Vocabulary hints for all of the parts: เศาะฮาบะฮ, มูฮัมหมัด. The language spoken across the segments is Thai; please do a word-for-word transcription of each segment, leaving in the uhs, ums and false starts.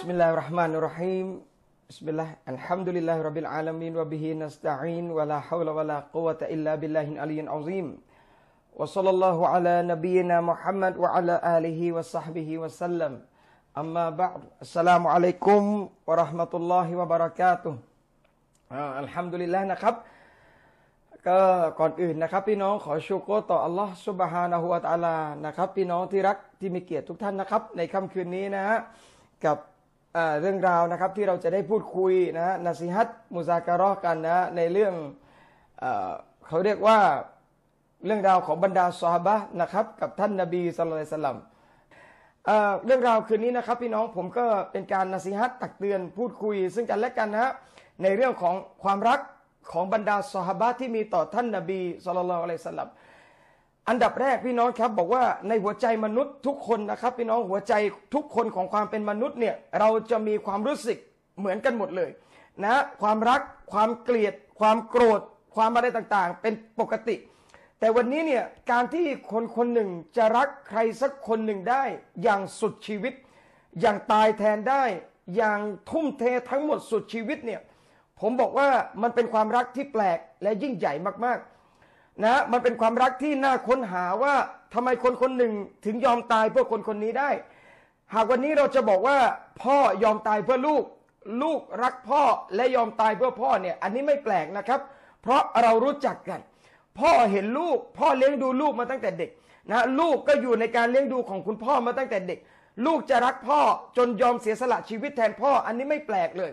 بسم الله الرحمن الرحيم بسم الله الحمد لله رب العالمين وبه نستعين ولا حول ولا قوة إلا بالله العلي العظيم وصلى الله على نبينا محمد وعلى آله وصحبه وسلم أما بعد السلام عليكم ورحمة الله وبركاته الحمد لله นะครับก็ก่อนอื่นนะครับพี่น้องขอชูโกรต่ออัลลอฮฺซุบฮานะฮูวะตะอาลานะครับพี่น้องที่รักที่มีเกียรติทุกท่านนะครับในค่ำคืนนี้นะฮะกับเรื่องราวนะครับที่เราจะได้พูดคุยนะฮะนะซีฮัตมุซาการะห์กันนะในเรื่องเขาเรียกว่าเรื่องราวของบรรดาซอฮาบะห์นะครับกับท่านนบีศ็อลลัลลอฮุอะลัยฮิวะซัลลัมเรื่องราวคืนนี้นะครับพี่น้องผมก็เป็นการนะซีฮัตตักเตือนพูดคุยซึ่งกันและกันนะฮะในเรื่องของความรักของบรรดาซอฮาบะห์ที่มีต่อท่านนบีศ็อลลัลลอฮุอะลัยฮิวะซัลลัมอันดับแรกพี่น้องครับบอกว่าในหัวใจมนุษย์ทุกคนนะครับพี่น้องหัวใจทุกคนของความเป็นมนุษย์เนี่ยเราจะมีความรู้สึกเหมือนกันหมดเลยนะความรักความเกลียดความโกรธความอะไรต่างๆเป็นปกติแต่วันนี้เนี่ยการที่คนคนหนึ่งจะรักใครสักคนหนึ่งได้อย่างสุดชีวิตอย่างตายแทนได้อย่างทุ่มเททั้งหมดสุดชีวิตเนี่ยผมบอกว่ามันเป็นความรักที่แปลกและยิ่งใหญ่มากๆนะมันเป็นความรักที่น่าค้นหาว่าทำไมคนคนหนึ่งถึงยอมตายเพื่อคนคนนี้ได้หากวันนี้เราจะบอกว่าพ่อยอมตายเพื่อลูกลูกรักพ่อและยอมตายเพื่อพ่อเนี่ยอันนี้ไม่แปลกนะครับเพราะเรารู้จักกันพ่อเห็นลูกพ่อเลี้ยงดูลูกมาตั้งแต่เด็กนะลูกก็อยู่ในการเลี้ยงดูของคุณพ่อมาตั้งแต่เด็กลูกจะรักพ่อจนยอมเสียสละชีวิตแทนพ่ออันนี้ไม่แปลกเลย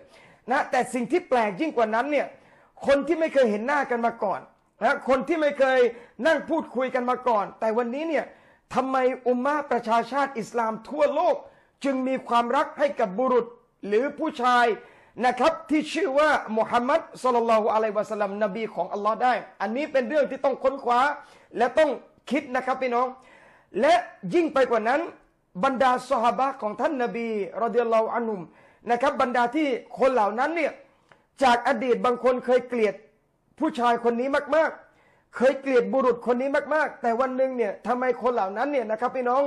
นะแต่สิ่งที่แปลกยิ่งกว่านั้นเนี่ยคนที่ไม่เคยเห็นหน้ากันมาก่อนนะคนที่ไม่เคยนั่งพูดคุยกันมาก่อนแต่วันนี้เนี่ยทำไมอุมมะห์ประชาชาติอิสลามทั่วโลกจึงมีความรักให้กับบุรุษหรือผู้ชายนะครับที่ชื่อว่ามุฮัมมัดศ็อลลัลลอฮุอะลัยฮิวะซัลลัมนบีของอัลลอฮ์ได้อันนี้เป็นเรื่องที่ต้องค้นคว้าและต้องคิดนะครับพี่น้องและยิ่งไปกว่านั้นบรรดาซอฮาบะห์ของท่านนบีรอฎิยัลลอฮุอันฮุมนะครับบรรดาที่คนเหล่านั้นเนี่ยจากอดีตบางคนเคยเกลียดผู้ชายคนนี้มากๆเคยเกลียดบุรุษคนนี้มากๆแต่วันหนึ่งเนี่ยทำไมคนเหล่านั้นเนี่ยนะครับพี่น้อง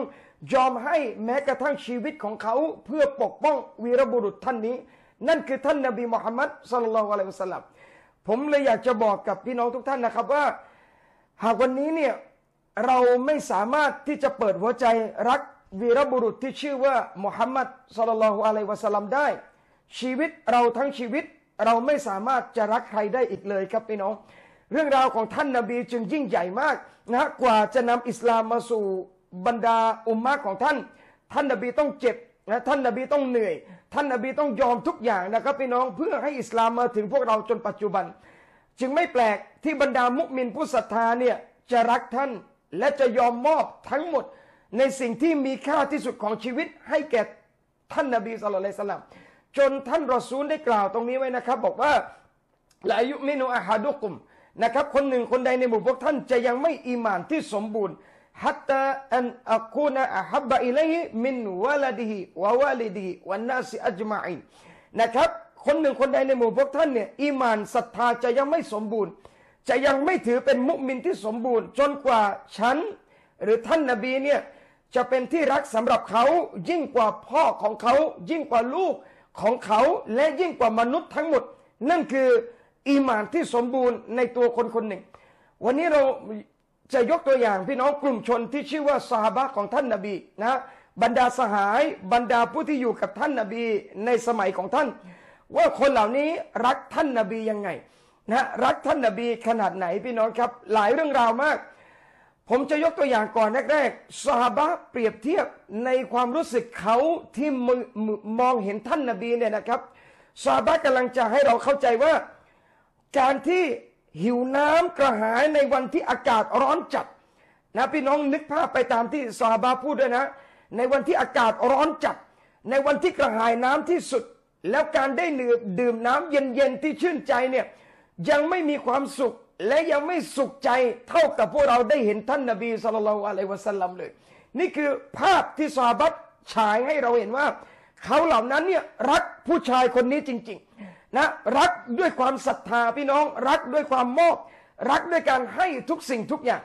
ยอมให้แม้กระทั่งชีวิตของเขาเพื่อปกป้องวีรบุรุษท่านนี้นั่นคือท่านนบีมุฮัมมัดศ็อลลัลลอฮุอะลัยฮิวะซัลลัมผมเลยอยากจะบอกกับพี่น้องทุกท่านนะครับว่าหากวันนี้เนี่ยเราไม่สามารถที่จะเปิดหัวใจรักวีรบุรุษที่ชื่อว่ามุฮัมมัดศ็อลลัลลอฮุอะลัยฮิวะซัลลัมได้ชีวิตเราทั้งชีวิตเราไม่สามารถจะรักใครได้อีกเลยครับพี่น้องเรื่องราวของท่านนบีจึงยิ่งใหญ่มากนะกว่าจะนำอิสลามมาสู่บรรดาอุมมะห์ของท่านท่านนบีต้องเจ็บนะท่านนบีต้องเหนื่อยท่านนบีต้องยอมทุกอย่างนะครับพี่น้องเพื่อให้อิสลามมาถึงพวกเราจนปัจจุบันจึงไม่แปลกที่บรรดามุมินผู้ศรัทธาเนี่ยจะรักท่านและจะยอมมอบทั้งหมดในสิ่งที่มีค่าที่สุดของชีวิตให้แก่ท่านนบีศ็อลลัลลอฮุอะลัยฮิวะซัลลัมจนท่านรอซูลได้กล่าวตรงนี้ไว้นะครับบอกว่าลายุมินุอะฮะดุกุมนะครับคนหนึ่งคนใดในหมู่พวกท่านจะยังไม่อีหม่านที่สมบูรณ์ฮัตตาอันอะกูนะอะฮับบะอิลัยฮิมินวะลาดิฮิวะวาลิดิฮิวันนาซิอัจมาอีนนะครับคนหนึ่งคนใดในหมู่พวกท่านเนี่ยอีหม่านศรัทธาจะยังไม่สมบูรณ์จะยังไม่ถือเป็นมุมินที่สมบูรณ์จนกว่าฉันหรือท่านนบีเนี่ยจะเป็นที่รักสำหรับเขายิ่งกว่าพ่อของเขายิ่งกว่าลูกของเขาและยิ่งกว่ามนุษย์ทั้งหมดนั่นคืออีหม่านที่สมบูรณ์ในตัวคนคนหนึ่งวันนี้เราจะยกตัวอย่างพี่น้องกลุ่มชนที่ชื่อว่าซอฮาบะห์ของท่านนบีนะบรรดาสหายบรรดาผู้ที่อยู่กับท่านนบีในสมัยของท่านว่าคนเหล่านี้รักท่านนบียังไงนะรักท่านนบีขนาดไหนพี่น้องครับหลายเรื่องราวมากผมจะยกตัวอย่างก่อนแรกๆซอฮาบะห์เปรียบเทียบในความรู้สึกเขาที่มองเห็นท่านนบีเนี่ยนะครับซอฮาบะห์กำลังจะให้เราเข้าใจว่าการที่หิวน้ำกระหายในวันที่อากาศร้อนจัดนะพี่น้องนึกภาพไปตามที่ซอฮาบะห์พูดด้วยนะในวันที่อากาศร้อนจัดในวันที่กระหายน้ำที่สุดแล้วการได้ดื่มน้ำเย็นๆที่ชื่นใจเนี่ยยังไม่มีความสุขและยังไม่สุขใจเท่ากับพวกเราได้เห็นท่านนบีศ็อลลัลลอฮุอะลัยฮิวะซัลลัมเลยนี่คือภาพที่ซอฮาบะห์ฉายให้เราเห็นว่าเขาเหล่านั้นเนี่ยรักผู้ชายคนนี้จริงๆนะรักด้วยความศรัทธาพี่น้องรักด้วยความมอบรักด้วยการให้ทุกสิ่งทุกอย่าง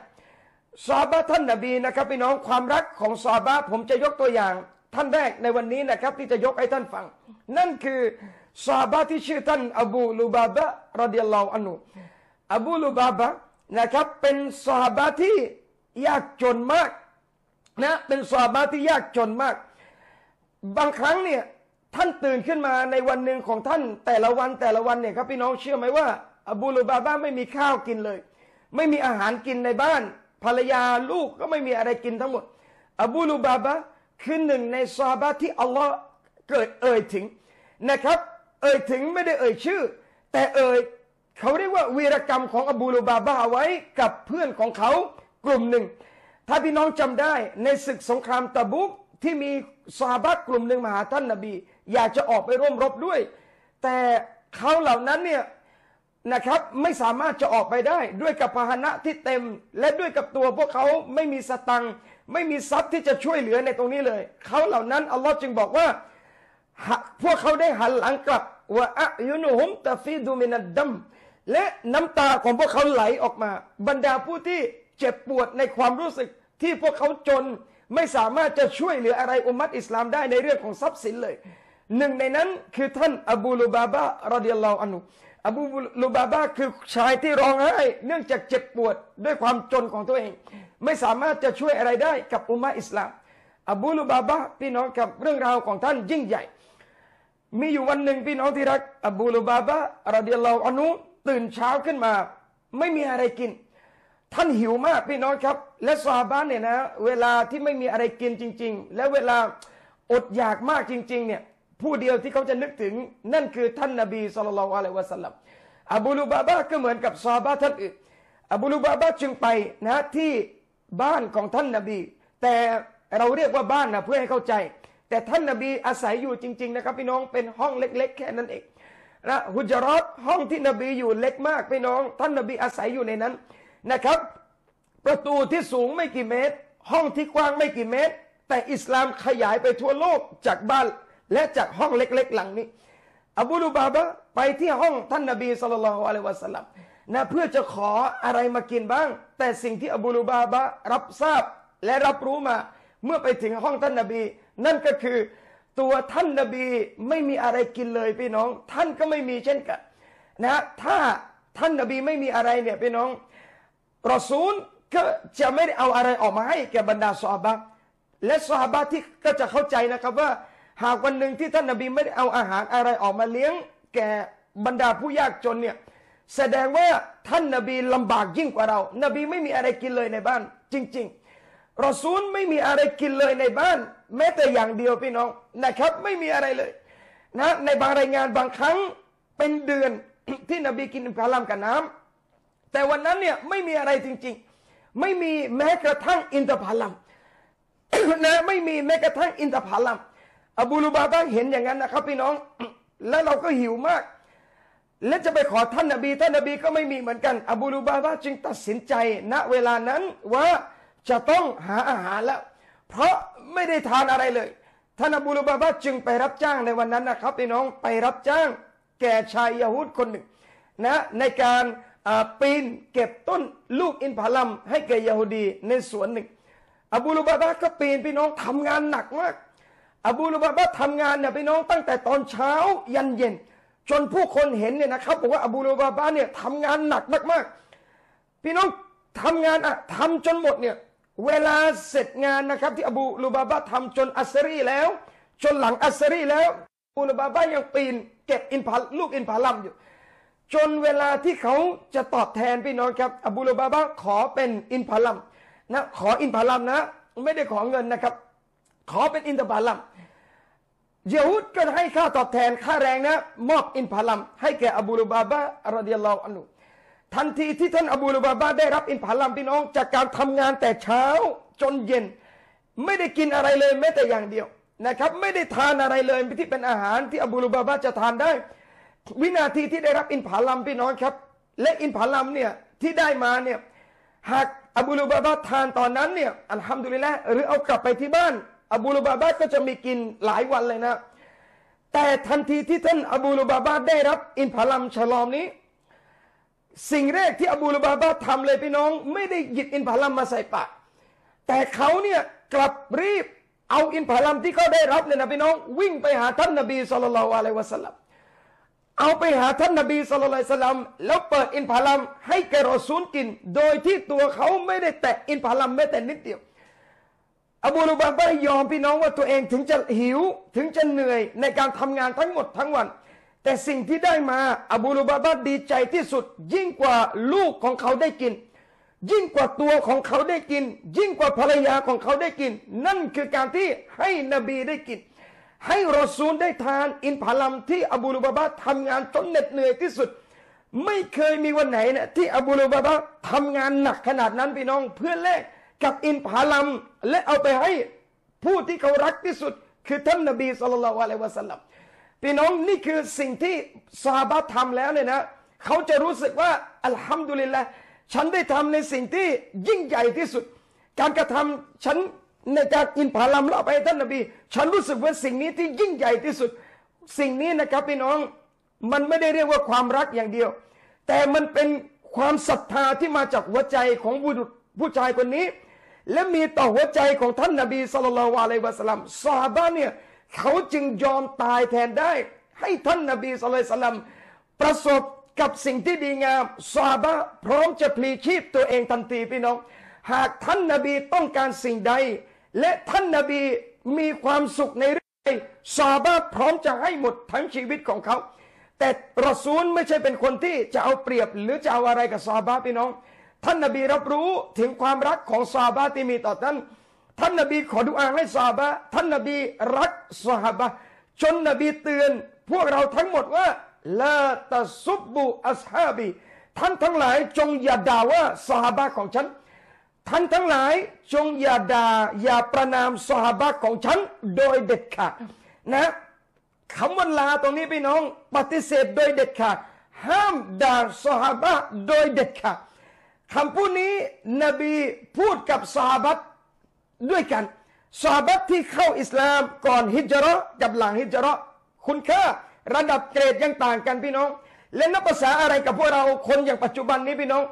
ซอฮาบะห์ท่านนบีนะครับพี่น้องความรักของซอฮาบะห์ผมจะยกตัวอย่าง ท่านแรกในวันนี้นะครับที่จะยกให้ท่านฟังนั่นคือซอฮาบะห์ที่ชื่อท่านอบูลุบาบะห์รอฎิยัลลอฮุอันฮุอบูลุบาบะห์นะครับเป็นซอฮาบะห์ที่ยากจนมากนะเป็นซอฮาบะห์ที่ยากจนมากบางครั้งเนี่ยท่านตื่นขึ้นมาในวันหนึ่งของท่านแต่ละวันแต่ละวันเนี่ยครับพี่น้องเชื่อไหมว่าอบูลุบาบะห์ไม่มีข้าวกินเลยไม่มีอาหารกินในบ้านภรรยาลูกก็ไม่มีอะไรกินทั้งหมดอบูลุบาบะห์คือหนึ่งในซอฮาบะห์ที่อัลลอฮ์เกิดเอ่ยถึงนะครับเอ่ยถึงไม่ได้เอ่ยชื่อแต่เอ่ยเขาเรียกว่าวีรกรรมของอบูลุบาบะห์เอาไว้กับเพื่อนของเขากลุ่มหนึ่งถ้าพี่น้องจำได้ในศึกสงครามตะบุกที่มีซอฮาบะห์กลุ่มหนึ่งมาหาท่านนบีอยากจะออกไปร่วมรบด้วยแต่เขาเหล่านั้นเนี่ยนะครับไม่สามารถจะออกไปได้ด้วยกับพาหนะที่เต็มและด้วยกับตัวพวกเขาไม่มีสตังไม่มีทรัพย์ที่จะช่วยเหลือในตรงนี้เลยเขาเหล่านั้นอัลลอฮ์จึงบอกว่าพวกเขาได้หันหลังกลับวะอะยุนุฮุมตะฟีดูมินัดดัมและน้ำตาของพวกเขาไหลออกมาบรรดาผู้ที่เจ็บปวดในความรู้สึกที่พวกเขาจนไม่สามารถจะช่วยเหลืออะไรอุมมัตอิสลามได้ในเรื่องของทรัพย์สินเลยหนึ่งในนั้นคือท่านอบูลุบาบะห์รอฎิยัลลอฮุอันฮุอบูลุบาบะห์คือชายที่ร้องไห้เนื่องจากเจ็บปวดด้วยความจนของตัวเองไม่สามารถจะช่วยอะไรได้กับอุมมะห์อิสลามอบูลุบาบะห์พี่น้องกับเรื่องราวของท่านยิ่งใหญ่มีอยู่วันหนึ่งพี่น้องที่รักอบูลุบาบะห์รอฎิยัลลอฮุอันฮุตื่นเช้าขึ้นมาไม่มีอะไรกินท่านหิวมากพี่น้องครับและซอฮาบะห์เนี่ยนะเวลาที่ไม่มีอะไรกินจริงๆและเวลาอดอยากมากจริงๆเนี่ยผู้เดียวที่เขาจะนึกถึงนั่นคือท่านนบีศ็อลลัลลอฮุอะลัยฮิวะซัลลัมอบูลุบาบะห์ก็เหมือนกับซอฮาบะห์ท่านอื่นอบูลุบาบะห์จึงไปนะที่บ้านของท่านนบีแต่เราเรียกว่าบ้านนะเพื่อให้เข้าใจแต่ท่านนบีอาศัยอยู่จริงๆนะครับพี่น้องเป็นห้องเล็กๆแค่นั้นเองนะฮุจเราะฮ์ห้องที่นบีอยู่เล็กมากพี่น้องท่านนบีอาศัยอยู่ในนั้นนะครับประตูที่สูงไม่กี่เมตรห้องที่กว้างไม่กี่เมตรแต่อิสลามขยายไปทั่วโลกจากบ้านและจากห้องเล็กๆหลังนี้อบูลุบาบะห์ไปที่ห้องท่านนบีศ็อลลัลลอฮุอะลัยฮิวะซัลลัมนะเพื่อจะขออะไรมากินบ้างแต่สิ่งที่อบูลุบาบะห์รับทราบและรับรู้มาเมื่อไปถึงห้องท่านนบีนั่นก็คือตัวท่านนบีไม่มีอะไรกินเลยพี่น้องท่านก็ไม่มีเช่นกันนะถ้าท่านนบีไม่มีอะไรเนี่ยพี่น้องรอซูลก็จะไม่ได้เอาอะไรออกมาให้แก่บรรดาซอฮาบะห์และซอฮาบะห์ที่ก็จะเข้าใจนะครับว่าหากวันหนึ่งที่ท่านนบีไม่ได้เอาอาหารอะไรออกมาเลี้ยงแก่บรรดาผู้ยากจนเนี่ยแสดงว่าท่านนบีลำบากยิ่งกว่าเรานบีไม่มีอะไรกินเลยในบ้านจริงๆรอซูลไม่มีอะไรกินเลยในบ้านแม้แต่อย่างเดียวพี่น้องนะครับไม่มีอะไรเลยนะในบางรายงานบางครั้งเป็นเดือน ที่นบีกินอิมคาลัมกับน้ำแต่วันนั้นเนี่ยไม่มีอะไรจริงๆไม่มีแม้กระทั่งอินทผลัม นะไม่มีแม้กระทั่งอินทผลัมอบูลุบาบะห์เห็นอย่างนั้นนะครับพี่น้องแล้วเราก็หิวมากและจะไปขอท่านนบีท่านนบีก็ไม่มีเหมือนกันอบูลุบาบะห์จึงตัดสินใจณเวลานั้นว่าจะต้องหาอาหารแล้วเพราะไม่ได้ทานอะไรเลยท่านอบูลุบาบะห์จึงไปรับจ้างในวันนั้นนะครับพี่น้องไปรับจ้างแก่ชายยะฮูดคนหนึ่งนะในการปีนเก็บต้นลูกอินทผลัมให้แก่ยะฮูดีในสวนหนึ่งอบูลุบาบะห์ก็ปีนพี่น้องทำงานหนักมากอบูลุบาบะห์ทำงานเนี่ยพี่น้องตั้งแต่ตอนเช้ายันเย็นจนผู้คนเห็นเนี่ยนะครับบอกว่าอบูลุบาบะห์เนี่ยทำงานหนักมากๆพี่น้องทำงานอะทำจนหมดเนี่ยเวลาเสร็จงานนะครับที่อบูลุบาบะห์ทำจนอัสรีแล้วจนหลังอัสรีแล้วอบูลุบาบะห์ยังปีนเก็บอินทผลัมลูกอินทผลัมอยู่จนเวลาที่เขาจะตอบแทนพี่น้องครับอบูลุบาบะห์ขอเป็นอินทผลัมนะขออินทผลัมนะไม่ได้ขอเงินนะครับขอเป็นอินทผลัมยะฮูดก็ให้ค่าตอบแทนค่าแรงนะมอบอินทผลัมให้แก่อบูลุบาบะห์รอฎิยัลลอฮุอันฮุทันทีที่ท่านอบูลุบาบะห์ได้รับอินทผลัมพี่น้องจากการทำงานแต่เช้าจนเย็นไม่ได้กินอะไรเลยแม้แต่อย่างเดียวนะครับไม่ได้ทานอะไรเลยที่เป็นอาหารที่อบูลุบาบะห์จะทานได้วินาทีที่ได้รับอินทผลัมพี่น้องครับและอินทผลัมเนี่ยที่ได้มาเนี่ยหากอบูลุบาบะห์ทานตอนนั้นเนี่ยอัลฮัมดุลิลละห์หรือเอากลับไปที่บ้านอบูลุบาบะห์ก็จะมีกินหลายวันเลยนะแต่ทันทีที่ท่านอบูลุบาบะห์ได้รับอินทผลัมฉลอมนี้สิ่งแรกที่อบูลุบาบะห์ทำเลยพี่น้องไม่ได้หยิบอินทผลัมมาใส่ปากแต่เขาเนี่ยกลับรีบ เอาอินทผลัมที่เขาได้รับเนี่ยนะพี่น้องวิ่งไปหาท่านนบีศ็อลลัลลอฮุอะลัยฮิวะซัลลัมเอาไปหาท่านนบีศ็อลลัลลอฮุอะลัยฮิวะซัลลัมแล้วเปิดอินทผลัมให้แก่รอซูลกินโดยที่ตัวเขาไม่ได้แตะอินทผลัมแม้แต่นิดเดียวอบูลุบาบะยอมพี่น้องว่าตัวเองถึงจะหิวถึงจะเหนื่อยในการทำงานทั้งหมดทั้งวันแต่สิ่งที่ได้มาอบูลุบาบะดีใจที่สุดยิ่งกว่าลูกของเขาได้กินยิ่งกว่าตัวของเขาได้กินยิ่งกว่าภรรยาของเขาได้กินนั่นคือการที่ให้นบีได้กินให้รอซูลได้ทานอินทผลัมที่อบูลุบาบะทำงานจนเหน็ดเหนื่อยที่สุดไม่เคยมีวันไหนนะที่อบูลุบาบะทำงานหนักขนาดนั้นพี่น้องเพื่อแลกกับอินทผลัมและเอาไปให้ผู้ที่เขารักที่สุดคือท่านนบีศ็อลลัลลอฮุอะลัยฮิวะซัลลัมพี่น้องนี่คือสิ่งที่ซอฮาบะห์ทำแล้วเนี่ยนะเขาจะรู้สึกว่าอัลฮัมดุลิลละห์ฉันได้ทำในสิ่งที่ยิ่งใหญ่ที่สุดการกระทำฉันในการอินทผลัมแล้วไปท่านนบีฉันรู้สึกว่าสิ่งนี้ที่ยิ่งใหญ่ที่สุดสิ่งนี้นะครับพี่น้องมันไม่ได้เรียกว่าความรักอย่างเดียวแต่มันเป็นความศรัทธาที่มาจากหัวใจของบุรุษผู้ชายคนนี้และมีต่อหัวใจของท่านนบีศ็อลลัลลอฮุอะลัยฮิวะซัลลัมซอฮาบะห์เนี่ยเขาจึงยอมตายแทนได้ให้ท่านนบีศ็อลลัลลอฮุอะลัยฮิวะซัลลัมประสบกับสิ่งที่ดีงามซอฮาบะห์พร้อมจะพลีชีพตัวเองทันทีพี่น้องหากท่านนบีต้องการสิ่งใดและท่านนบีมีความสุขในเรื่องใดซอฮาบะห์พร้อมจะให้หมดทั้งชีวิตของเขาแต่รอซูลไม่ใช่เป็นคนที่จะเอาเปรียบหรือจะเอาอะไรกับซอฮาบะห์พี่น้องท่านนบีรับรู้ถึงความรักของซอฮาบะห์ที่มีต่อท่านท่านนบีขอดุอาให้ซอฮาบะห์ท่านนบีรักซอฮาบะห์จนนบีเตือนพวกเราทั้งหมดว่าลาตัสซุบบุอัศฮาบีท่านทั้งหลายจงอย่าด่าว่าซอฮาบะห์ของฉันท่านทั้งหลายจงอย่าด่าอย่าประนามซอฮาบะห์ของฉันโดยเด็ดขาดนะคำว่าลาตรงนี้พี่น้องปฏิเสธโดยเด็ดขาดห้ามด่าซอฮาบะห์โดยเด็ดขาดคำพูดนี้นบีพูดกับซอฮาบะห์ด้วยกันซอฮาบะห์ที่เข้าอิสลามก่อนฮิจเราะห์กับหลังฮิจเราะห์คุณค่าระดับเกรดยังต่างกันพี่น้องและนับภาษาอะไรกับพวกเราคนอย่างปัจจุบันนี้พี่น้อง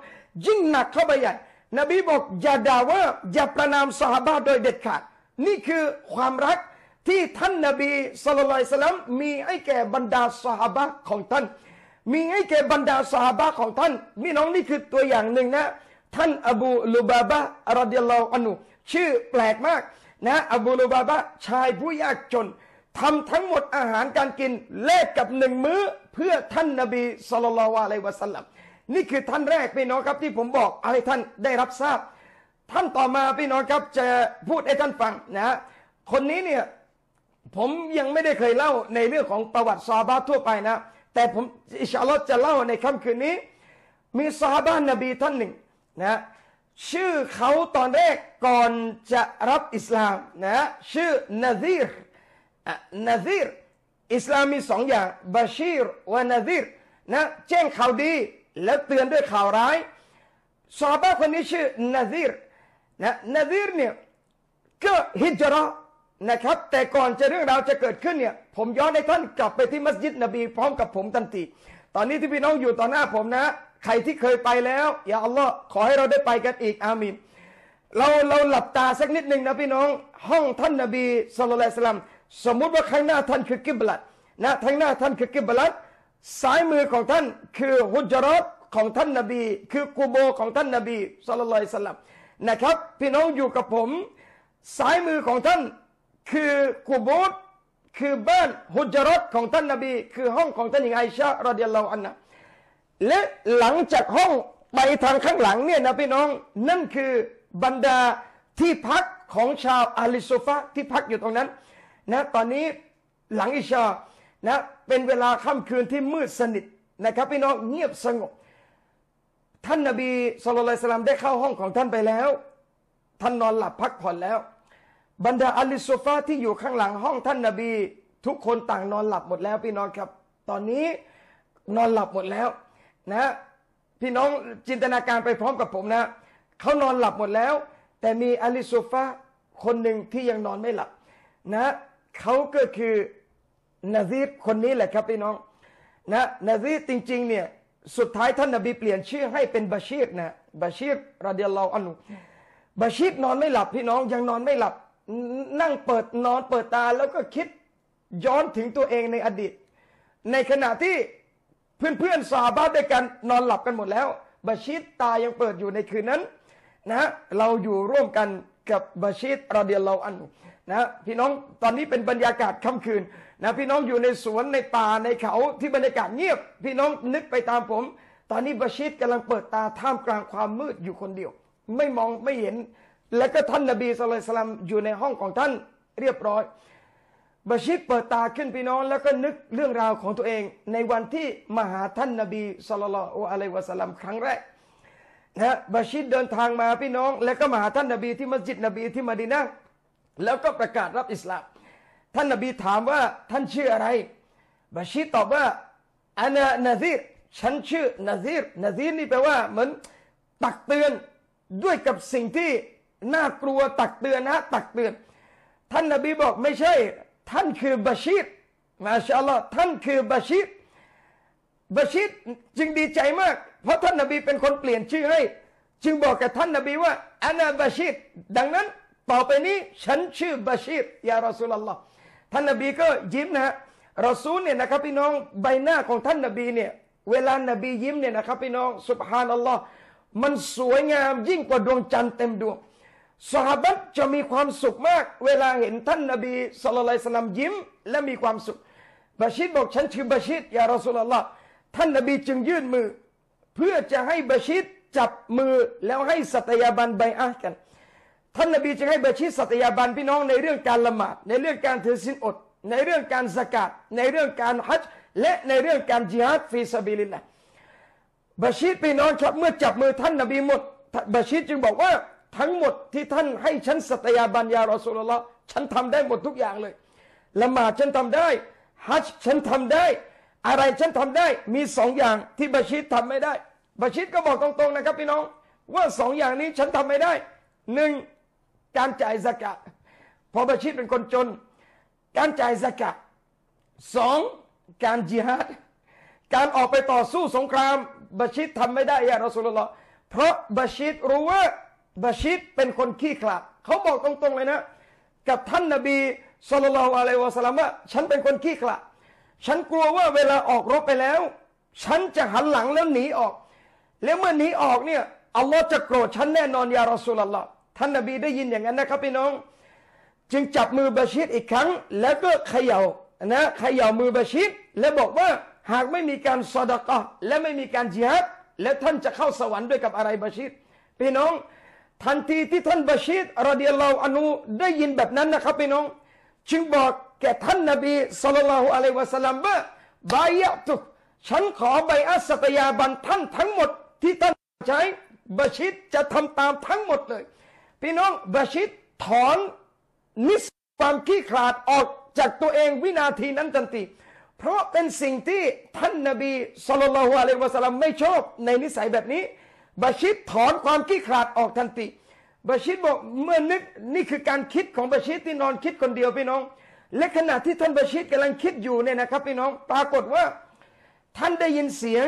ยิ่งหนักเข้าไปใหญ่นบีบอกอย่าด่าว่าอย่าประนามซอฮาบะห์โดยเด็ดขาดนี่คือความรักที่ท่านนบีศ็อลลัลลอฮุอะลัยฮิวะซัลลัมมีให้แก่บรรดาซอฮาบะห์ของท่านมีให้แก่บรรดาซอฮาบะห์ของท่านพี่น้องนี่คือตัวอย่างหนึ่งนะท่านอบูลุบาบะห์รอฎิยัลลอฮุอันฮุชื่อแปลกมากนะอบูลุบาบะห์ชายผู้ยากจนทำทั้งหมดอาหารการกินแลกกับหนึ่งมื้อเพื่อท่านนบีศ็อลลัลลอฮุอะลัยฮิวะซัลลัมนี่คือท่านแรกพี่น้องครับที่ผมบอกเอาให้ท่านได้รับทราบท่านต่อมาพี่น้องครับจะพูดให้ท่านฟังนะคนนี้เนี่ยผมยังไม่ได้เคยเล่าในเรื่องของประวัติซอฮาบะห์ทั่วไปนะแต่ผมอินชาอัลลอฮ์จะเล่าในค่ำคืนนี้มีซอฮาบะห์นบีท่านหนึ่งนะชื่อเขาตอนแรกก่อนจะรับอิสลามนะชื่อนาซีรนาซีรอิสลามมีสองอย่างบาชีรวะนาซีรนะแจ้งข่าวดีแล้วเตือนด้วยข่าวร้ายซอฮาบะห์คนนี้ชื่อนาซีรนะนาซีรเนี่ยก็ฮิจเราะห์นะครับแต่ก่อนจะเรื่องราวจะเกิดขึ้นเนี่ยผมย้อนให้ท่านกลับไปที่มัสยิดนบีพร้อมกับผมทันทีตอนนี้ที่พี่น้องอยู่ต่อหน้าผมนะใครที่เคยไปแล้วอย่าอัลลอฮ์ขอให้เราได้ไปกันอีกอามินเราเราหลับตาสักนิดหนึ่งนะพี่น้องห้องท่านนบีศ็อลลัลลอฮุอะลัยฮิวะซัลลัมสมมุติว่าข้างหน้าท่านคือกิบลัตนะข้างหน้าท่านคือกิบลัตซ้ายมือของท่านคือฮุจเราะห์ของท่านนบีคือกุโบร์ของท่านนบีศ็อลลัลลอฮุอะลัยฮิวะซัลลัมนะครับพี่น้องอยู่กับผมซ้ายมือของท่านคือกุโบร์คือบ้านฮุจเราะห์ของท่านนบีคือห้องของท่านหญิงไอชะฮ์ รอฎิยัลลอฮุอันฮาและหลังจากห้องไปทางข้างหลังเนี่ยนะพี่น้องนั่นคือบรรดาที่พักของชาวอาลิซุฟะที่พักอยู่ตรงนั้นนะตอนนี้หลังอิชานะเป็นเวลาค่ำคืนที่มืดสนิทนะครับพี่น้องเงียบสงบท่านนบีศ็อลลัลลอฮุอะลัยฮิวะซัลลัมได้เข้าห้องของท่านไปแล้วท่านนอนหลับพักผ่อนแล้วบรรดาอาลิซุฟะที่อยู่ข้างหลังห้องท่านนบีทุกคนต่างนอนหลับหมดแล้วพี่น้องครับตอนนี้นอนหลับหมดแล้วนะพี่น้องจินตนาการไปพร้อมกับผมนะเขานอนหลับหมดแล้วแต่มีอาลิซุฟะคนหนึ่งที่ยังนอนไม่หลับนะเขาก็คือนาซีรคนนี้แหละครับพี่น้องนะนาซีรจริงๆเนี่ยสุดท้ายท่านนบีเปลี่ยนชื่อให้เป็นบาชีรนะบาชีรรอฎิยัลลอฮุอันฮุบาชีรนอนไม่หลับพี่น้องยังนอนไม่หลับ นั่งเปิดนอนเปิดตาแล้วก็คิดย้อนถึงตัวเองในอดีตในขณะที่เพื่อนๆซอฮาบะห์ด้วยกันนอนหลับกันหมดแล้วบาชีรตายังเปิดอยู่ในคืนนั้นนะฮะเราอยู่ร่วมกันกับบาชีรรอฎิยัลลอฮุอันฮุนะพี่น้องตอนนี้เป็นบรรยากาศค่ำคืนนะพี่น้องอยู่ในสวนในป่าในเขาที่บรรยากาศเงียบพี่น้องนึกไปตามผมตอนนี้บาชีรกำลังเปิดตาท่ามกลางความมืดอยู่คนเดียวไม่มองไม่เห็นและก็ท่านนบีศ็อลลัลลอฮุอะลัยฮิวะซัลลัมอยู่ในห้องของท่านเรียบร้อยบาชีรเปิดตาขึ้นพี่น้องแล้วก็นึกเรื่องราวของตัวเองในวันที่มาหาท่านนบีศ็อลลัลลอฮุอะลัยฮิวะซัลลัมครั้งแรกนะบาชีรเดินทางมาพี่น้องแล้วก็มาหาท่านนบีที่มัสยิดนบีที่มะดีนะห์แล้วก็ประกาศรับอิสลามท่านนบีถามว่าท่านชื่ออะไรบาชีรตอบว่าอะนานะซีรฉันชื่อนะซีรนะซีรนี่แปลว่าเหมือนตักเตือนด้วยกับสิ่งที่น่ากลัวตักเตือนนะตักเตือนท่านนบีบอกไม่ใช่ท่านคือบาชีรมาชาอัลลอฮ์ท่านคือบาชีรบาชีรจึงดีใจมากเพราะท่านนบีเป็นคนเปลี่ยนชื่อให้จึงบอกกับท่านนบีว่าอะนาบาชีรดังนั้นต่อไปนี้ฉันชื่อบาชีรยารอซูลุลลอฮ์ท่านนบีก็ยิ้มนะฮะรอซูลเนี่ยนะครับพี่น้องใบหน้าของท่านนบีเนี่ยเวลานบียิ้มเนี่ยนะครับพี่น้องซุบฮานัลลอฮ์มันสวยงามยิ่งกว่าดวงจันทร์เต็มดวงซอฮาบะห์จะมีความสุขมากเวลาเห็นท่านนบีศ็อลลัลลอฮุอะลัยฮิวะซัลลัมยิ้มและมีความสุขบาชีรบอกฉันชื่อบาชีรยารอซูลุลลอฮ์ท่านนบีจึงยื่นมือเพื่อจะให้บาชีรจับมือแล้วให้สัตยาบันไบอะห์กันท่านนบีจึงให้บาชีรสัตยาบันพี่น้องในเรื่องการละหมาดในเรื่องการถือศีลอดในเรื่องการซะกาตในเรื่องการฮัจญ์และในเรื่องการญิฮาดฟีซะบีลิลลาห์บาชีรพี่น้องครับเมื่อจับมือท่านนบีหมดบาชีรจึงบอกว่าทั้งหมดที่ท่านให้ฉันสัตยาบันยารอซูลุลลอฮ์ฉันทำได้หมดทุกอย่างเลยละหมาดฉันทำได้ฮัจญ์ฉันทำได้อะไรฉันทำได้มีสองอย่างที่บาชีรทำไม่ได้บาชีรก็บอกตรงๆนะครับพี่น้องว่าสองอย่างนี้ฉันทำไม่ได้หนึ่งการจ่ายซะกาตเพราะบาชีรเป็นคนจนการจ่ายซะกาตสองการญิฮาดการออกไปต่อสู้สงครามบาชีรทำไม่ได้ยารอซูลุลลอฮ์เพราะบาชีรรู้ว่าบาชีรเป็นคนขี้ขลาดเขาบอกตรงๆเลยนะกับท่านนบีศ็อลลัลลอฮุอะลัยฮิวะซัลลัมว่าฉันเป็นคนขี้ขลาดฉันกลัวว่าเวลาออกรบไปแล้วฉันจะหันหลังแล้วหนีออกแล้วเมื่อหนีออกเนี่ยอัลลอฮ์จะโกรธฉันแน่นอนยารอซูลุลลอฮ์ท่านนบีได้ยินอย่างนั้นนะครับพี่น้องจึงจับมือบาชีรอีกครั้งแล้วก็เขย่านะเขย่ามือบาชีรและบอกว่าหากไม่มีการซอดะกอฮ์และไม่มีการญิฮาดและท่านจะเข้าสวรรค์ด้วยกับอะไรบาชีรพี่น้องทันทีที่ท่านบาชีรรอฎิยัลลอฮุอันฮุได้ยินแบบนั้นนะครับพี่น้องจึงบอกแก่ท่านนบีศ็อลลัลลอฮุอะลัยฮิวะซัลลัมว่าบายะตุกฉันขอใบอัสสัตยาบันท่านทั้งหมดที่ท่านใช้บาชีรจะทำตามทั้งหมดเลยพี่น้องบาชีรถอนนิสัยความขี้ขลาดออกจากตัวเองวินาทีนั้นทันทีเพราะเป็นสิ่งที่ท่านนบีศ็อลลัลลอฮุอะลัยฮิวะซัลลัมไม่ชอบในนิสัยแบบนี้บาชีรถอนความขี้ขลาดออกทันทีบาชีรบอกเมื่อนึกนี่คือการคิดของบาชีรที่นอนคิดคนเดียวพี่น้องและขณะที่ท่านบาชีรกำลังคิดอยู่เนี่ยนะครับพี่น้องปรากฏว่าท่านได้ยินเสียง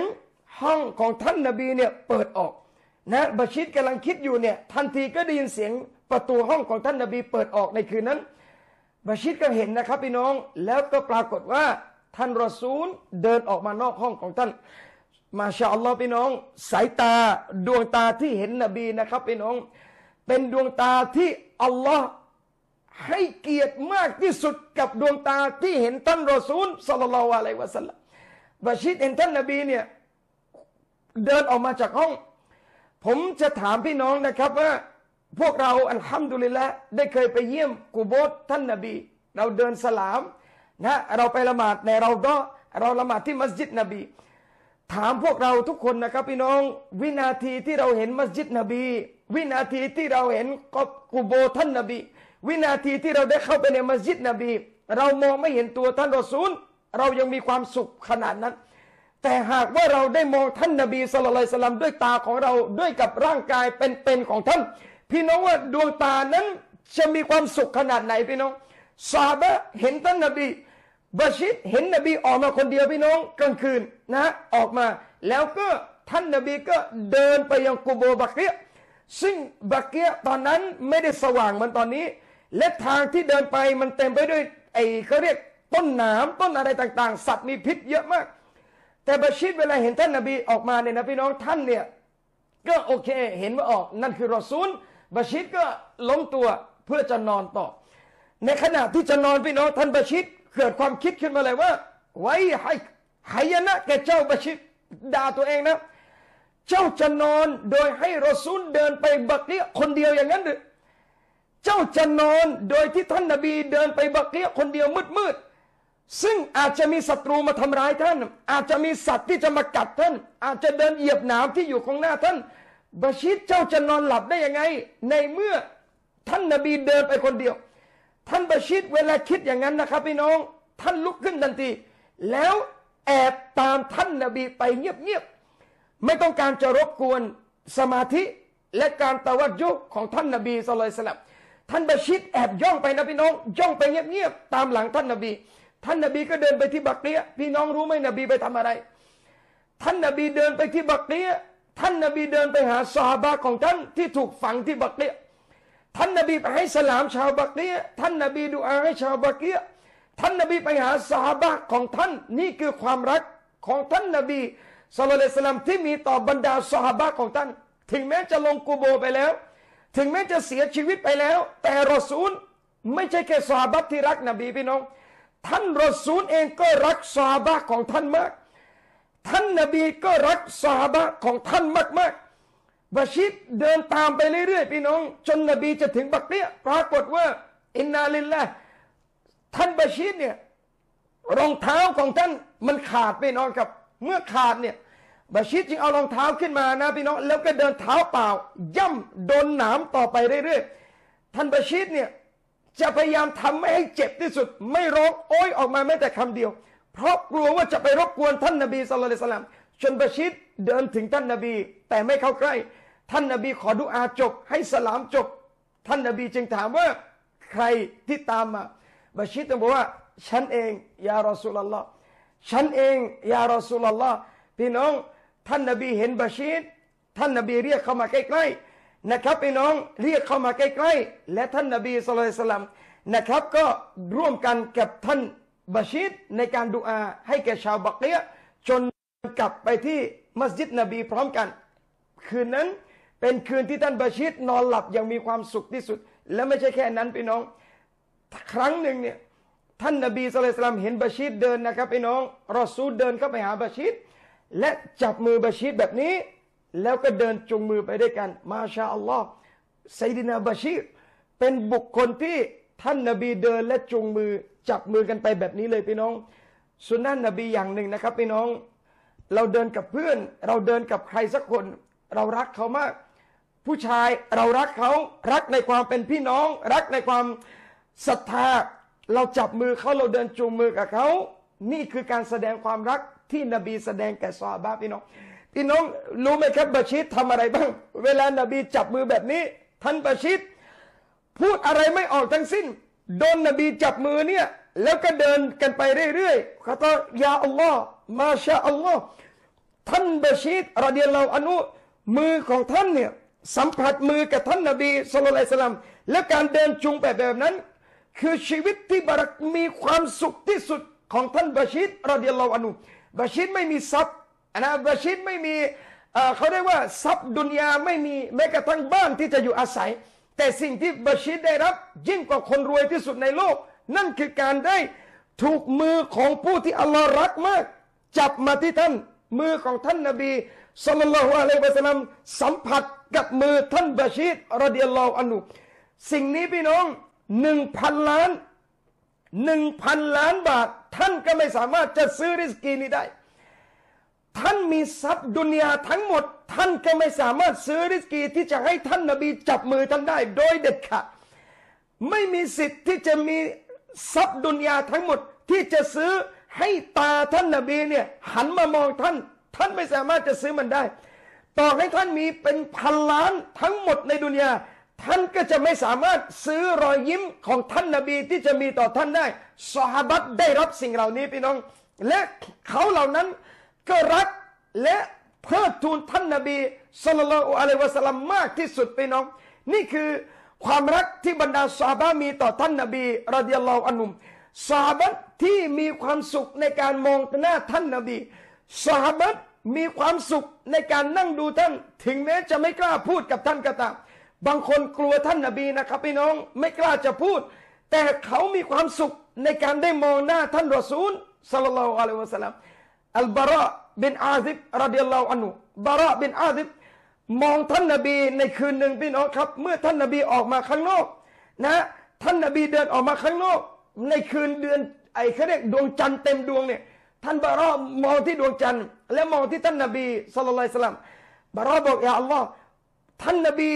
ห้องของท่านนบีเนี่ยเปิดออกนะบาชีรกำลังคิดอยู่เนี่ยทันทีก็ได้ยินเสียงประตูห้องของท่านนบีเปิดออกในคืนนั้นบาชีรก็เห็นนะครับพี่น้องแล้วก็ปรากฏว่าท่านรอซูลเดินออกมานอกห้องของท่านมาชาอัลลอฮ์พี่น้องสายตาดวงตาที่เห็นนบีนะครับพี่น้องเป็นดวงตาที่อัลลอฮ์ให้เกียรติมากที่สุดกับดวงตาที่เห็นท่านรอซูลศ็อลลัลลอฮุอะลัยฮิวะซัลลัมบาชีรเห็นท่านนบีเนี่ยเดินออกมาจากห้องผมจะถามพี่น้องนะครับว่าพวกเราอัลฮัมดุลิลละห์ได้เคยไปเยี่ยมกุโบร์ท่านนบีเราเดินสลามนะเราไปละหมาดในเราดอเราละหมาดที่มัสยิดนบีถามพวกเราทุกคนนะครับพี่น้องวินาทีที่เราเห็นมัสยิดนบีวินาทีที่เราเห็นกุโบร์ท่านนบีวินาทีที่เราได้เข้าไปในมัสยิดนบีเรามองไม่เห็นตัวท่านรอซูลเรายังมีความสุขขนาดนั้นแต่หากว่าเราได้มองท่านนบีศ็อลลัลลอฮุอะลัยฮิวะซัลลัมด้วยตาของเราด้วยกับร่างกายเป็นๆของท่านพี่น้องว่าดวงตานั้นจะมีความสุขขนาดไหนพี่น้องซอฮาบะห์เห็นท่านนบีบาชีรเห็นนบีออกมาคนเดียวพี่น้องกลางคืนนะออกมาแล้วก็ท่านนบีก็เดินไปยังกุโบร์บักเกียะซึ่งบักเกียะตอนนั้นไม่ได้สว่างเหมือนตอนนี้ และทางที่เดินไปมันเต็มไปด้วยไอ้เขาเรียกต้นหนามต้นอะไรต่างๆสัตว์มีพิษเยอะมากแต่บะชีรเวลาเห็นท่านนบีออกมาเนี่ยนะพี่น้องท่านเนี่ยก็โอเคเห็นว่าออกนั่นคือรอซูลบะชีรก็ล้มตัวเพื่อจะนอนต่อในขณะที่จะนอนพี่น้องท่านบะชีรเกิดความคิดขึ้นมาเลยว่าไว้ให้หายนะแก่เจ้าบะชีรด่าตัวเองนะเจ้าจะนอนโดยให้รอซูลเดินไปบักเรียคนเดียวอย่างนั้นหรือเจ้าจะนอนโดยที่ท่านนบีเดินไปบักเรียคนเดียวมืดๆซึ่งอาจจะมีศัตรูมาทำร้ายท่านอาจจะมีสัตว์ที่จะมากัดท่านอาจจะเดินเหยียบหนามที่อยู่ข้างหน้าท่านบะชีรเจ้าจะนอนหลับได้ยังไงในเมื่อท่านนบีเดินไปคนเดียวท่านบะชีรเวลาคิดอย่างนั้นนะครับพี่น้องท่านลุกขึ้นทันทีแล้วแอบตามท่านนบีไปเงียบๆไม่ต้องการจะรบกวนสมาธิและการตะวัดยุของท่านนบีศ็อลลัลลอฮุอะลัยฮิวะซัลลัมท่านบะชีรแอบย่องไปนะพี่น้องย่องไปเงียบๆตามหลังท่านนบีท่านนบีก็เดินไปที่บักเรียพี่น้องรู้ไหมนบีไปทำอะไรท่านนบีเดินไปที่บักเรียท่านนบีเดินไปหาซอฮาบะห์ของท่านที่ถูกฝังที่บักเรียท่านนบีไปให้สลามชาวบักเรียท่านนบีดุอาให้ชาวบักเรียท่านนบีไปหาซอฮาบะห์ของท่านนี่คือความรักของท่านนบีศ็อลลัลลอฮุอะลัยฮิวะซัลลัมที่มีต่อบรรดาซอฮาบะห์ของท่านถึงแม้จะลงกุโบร์ไปแล้วถึงแม้จะเสียชีวิตไปแล้วแต่รอซูลไม่ใช่แค่ซอฮาบะห์ที่รักนบีพี่น้องท่านรอซูลเองก็รักซอฮาบะห์ของท่านมากท่านนบีก็รักซอฮาบะห์ของท่านมากๆบะชีรเดินตามไปเรื่อยๆพี่น้องจนนบีจะถึงบักเรียปรากฏว่าอินนาลิลลาห์ท่านบะชีรเนี่ยรองเท้าของท่านมันขาดพี่น้องครับเมื่อขาดเนี่ยบะชีรจึงเอารองเท้าขึ้นมานะพี่น้องแล้วก็เดินเท้าเปล่าย่ำโดนหนามต่อไปเรื่อยๆท่านบะชีรเนี่ยจะพยายามทำไม่ให้เจ็บที่สุดไม่ร้องโอ๊ยออกมาแม้แต่คำเดียวเพราะกลัวว่าจะไปรบกวนท่านนบีศ็อลลัลลอฮุอะลัยฮิวะซัลลัมจนบะชีรเดินถึงท่านนบีแต่ไม่เข้าใกล้ท่านนบีขอดุอาจบให้สลามจบท่านนบีจึงถามว่าใครที่ตามมาบะชีรจึงบอกว่าฉันเองยารอซูลลอฮ์ฉันเองยารอซูลลอฮ์พี่น้องท่านนบีเห็นบะชีรท่านนบีเรียกเข้ามาใกล้ๆนะครับพี่น้องเรียกเข้ามาใกล้ๆและท่านนบีศ็อลลัลลอฮุอะลัยฮิวะซัลลัมนะครับก็ร่วมกันกับท่านบะชีรในการดุอาให้แก่ชาวบักเรียจนกลับไปที่มัสยิดนบีพร้อมกันคืนนั้นเป็นคืนที่ท่านบะชีรนอนหลับอย่างมีความสุขที่สุดและไม่ใช่แค่นั้นพี่น้องครั้งหนึ่งเนี่ยท่านนบีศ็อลลัลลอฮุอะลัยฮิวะซัลลัมเห็นบะชีรเดินนะครับพี่น้องรอซูลเดินเข้าไปหาบะชีรและจับมือบะชีรแบบนี้แล้วก็เดินจุงมือไปด้วยกันมาชาอัลลอฮ์ซัยดินาบะชีรเป็นบุคคลที่ท่านนบีเดินและจุงมือจับมือกันไปแบบนี้เลยพี่น้องสุนนะนบีอย่างหนึ่งนะครับพี่น้องเราเดินกับเพื่อนเราเดินกับใครสักคนเรารักเขามากผู้ชายเรารักเขารักในความเป็นพี่น้องรักในความศรัทธาเราจับมือเขาเราเดินจุงมือกับเขานี่คือการแสดงความรักที่นบีแสดงแก่ซอฮาบะห์พี่น้องพี่น้องรู้ไหมครับบะชีรทำอะไรบ้างเวลานบีจับมือแบบนี้ท่านบะชีรพูดอะไรไม่ออกทั้งสิ้นโดนนบีจับมือเนี่ยแล้วก็เดินกันไปเรื่อยๆขอต่อยาอัลลอฮ์มาชาอัลลอฮ์ท่านบะชีรรอฎิยัลลอฮุอันฮุมือของท่านเนี่ยสัมผัสมือกับท่านนบีศ็อลลัลลอฮุอะลัยฮิวะซัลลัมและการเดินจูงแบบแบบนั้นคือชีวิตที่บารักมีความสุขที่สุดของท่านบะชีรรอฎิยัลลอฮุอันฮุบะชีรไม่มีทรัพย์อันนั้นบะชีรไม่มีเขาเรียกว่าทรัพย์ดุนยาไม่มีแม้กระทั่งบ้านที่จะอยู่อาศัยแต่สิ่งที่บะชีรได้รับยิ่งกว่าคนรวยที่สุดในโลกนั่นคือการได้ถูกมือของผู้ที่อัลลอฮ์รักมากจับมาที่ท่านมือของท่านนบีศ็อลลัลลอฮุอะลัยฮิวะซัลลัมสัมผัสกับมือท่านบะชีรรอฎิยัลลอฮุอันฮุสิ่งนี้พี่น้องหนึ่งพันล้านหนึ่งพันล้านบาทท่านก็ไม่สามารถจะซื้อริสกีนี้ได้ท่านมีทรัพย์ดุนยาทั้งหมดท่านก็ไม่สามารถซื้อริสกีที่จะให้ท่านนบีจับมือท่านได้โดยเด็ดขาดไม่มีสิทธิ์ที่จะมีทรัพย์ดุนยาทั้งหมดที่จะซื้อให้ตาท่านนบีเนี่ยหันมามองท่านท่านไม่สามารถจะซื้อมันได้ต่อให้ท่านมีเป็นพันล้านทั้งหมดในดุนยาท่านก็จะไม่สามารถซื้อรอยยิ้มของท่านนบีที่จะมีต่อท่านได้ซอฮาบะห์ได้รับสิ่งเหล่านี้พี่น้องและเขาเหล่านั้นก็รักและเทิดทูนท่านนบีศ็อลลัลลอฮุอะลัยฮิวะซัลลัมมากที่สุดพี่น้องนี่คือ ความรักที่บรรดาซอฮาบะห์มีต่อท่านนบีรอฎิยัลลอฮุอันฮุมซอฮาบะห์ที่มีความสุขในการมองหน้าท่านนบีซอฮาบะห์มีความสุขในการนั่งดูท่านถึงแม้จะไม่กล้าพูดกับท่านก็ตามบางคนกลัวท่านนบีนะครับพี่น้องไม่กล้าจะพูดแต่เขามีความสุขในการได้มองหน้าท่านรอซูลศ็อลลัลลอฮุอะลัยฮิวะซัลลัมอัลบะรอบินอาซิบรอฎิยัลลอฮุอันฮุบะรอบินอาซิบมองท่านนบีในคืนหนึ่งพี่น้องครับเมื่อท่านนบีออกมาข้างนอกนะท่านนบีเดินออกมาข้างนอกในคืนเดือนไอ้เขาเรียกดวงจันทร์เต็มดวงเนี่ยท่านบะรอมองที่ดวงจันทร์และมองที่ท่านนบีศ็อลลัลลอฮุอะลัยฮิวะซัลลัมบะรอบอกยาอัลลอฮ์ท่านนบี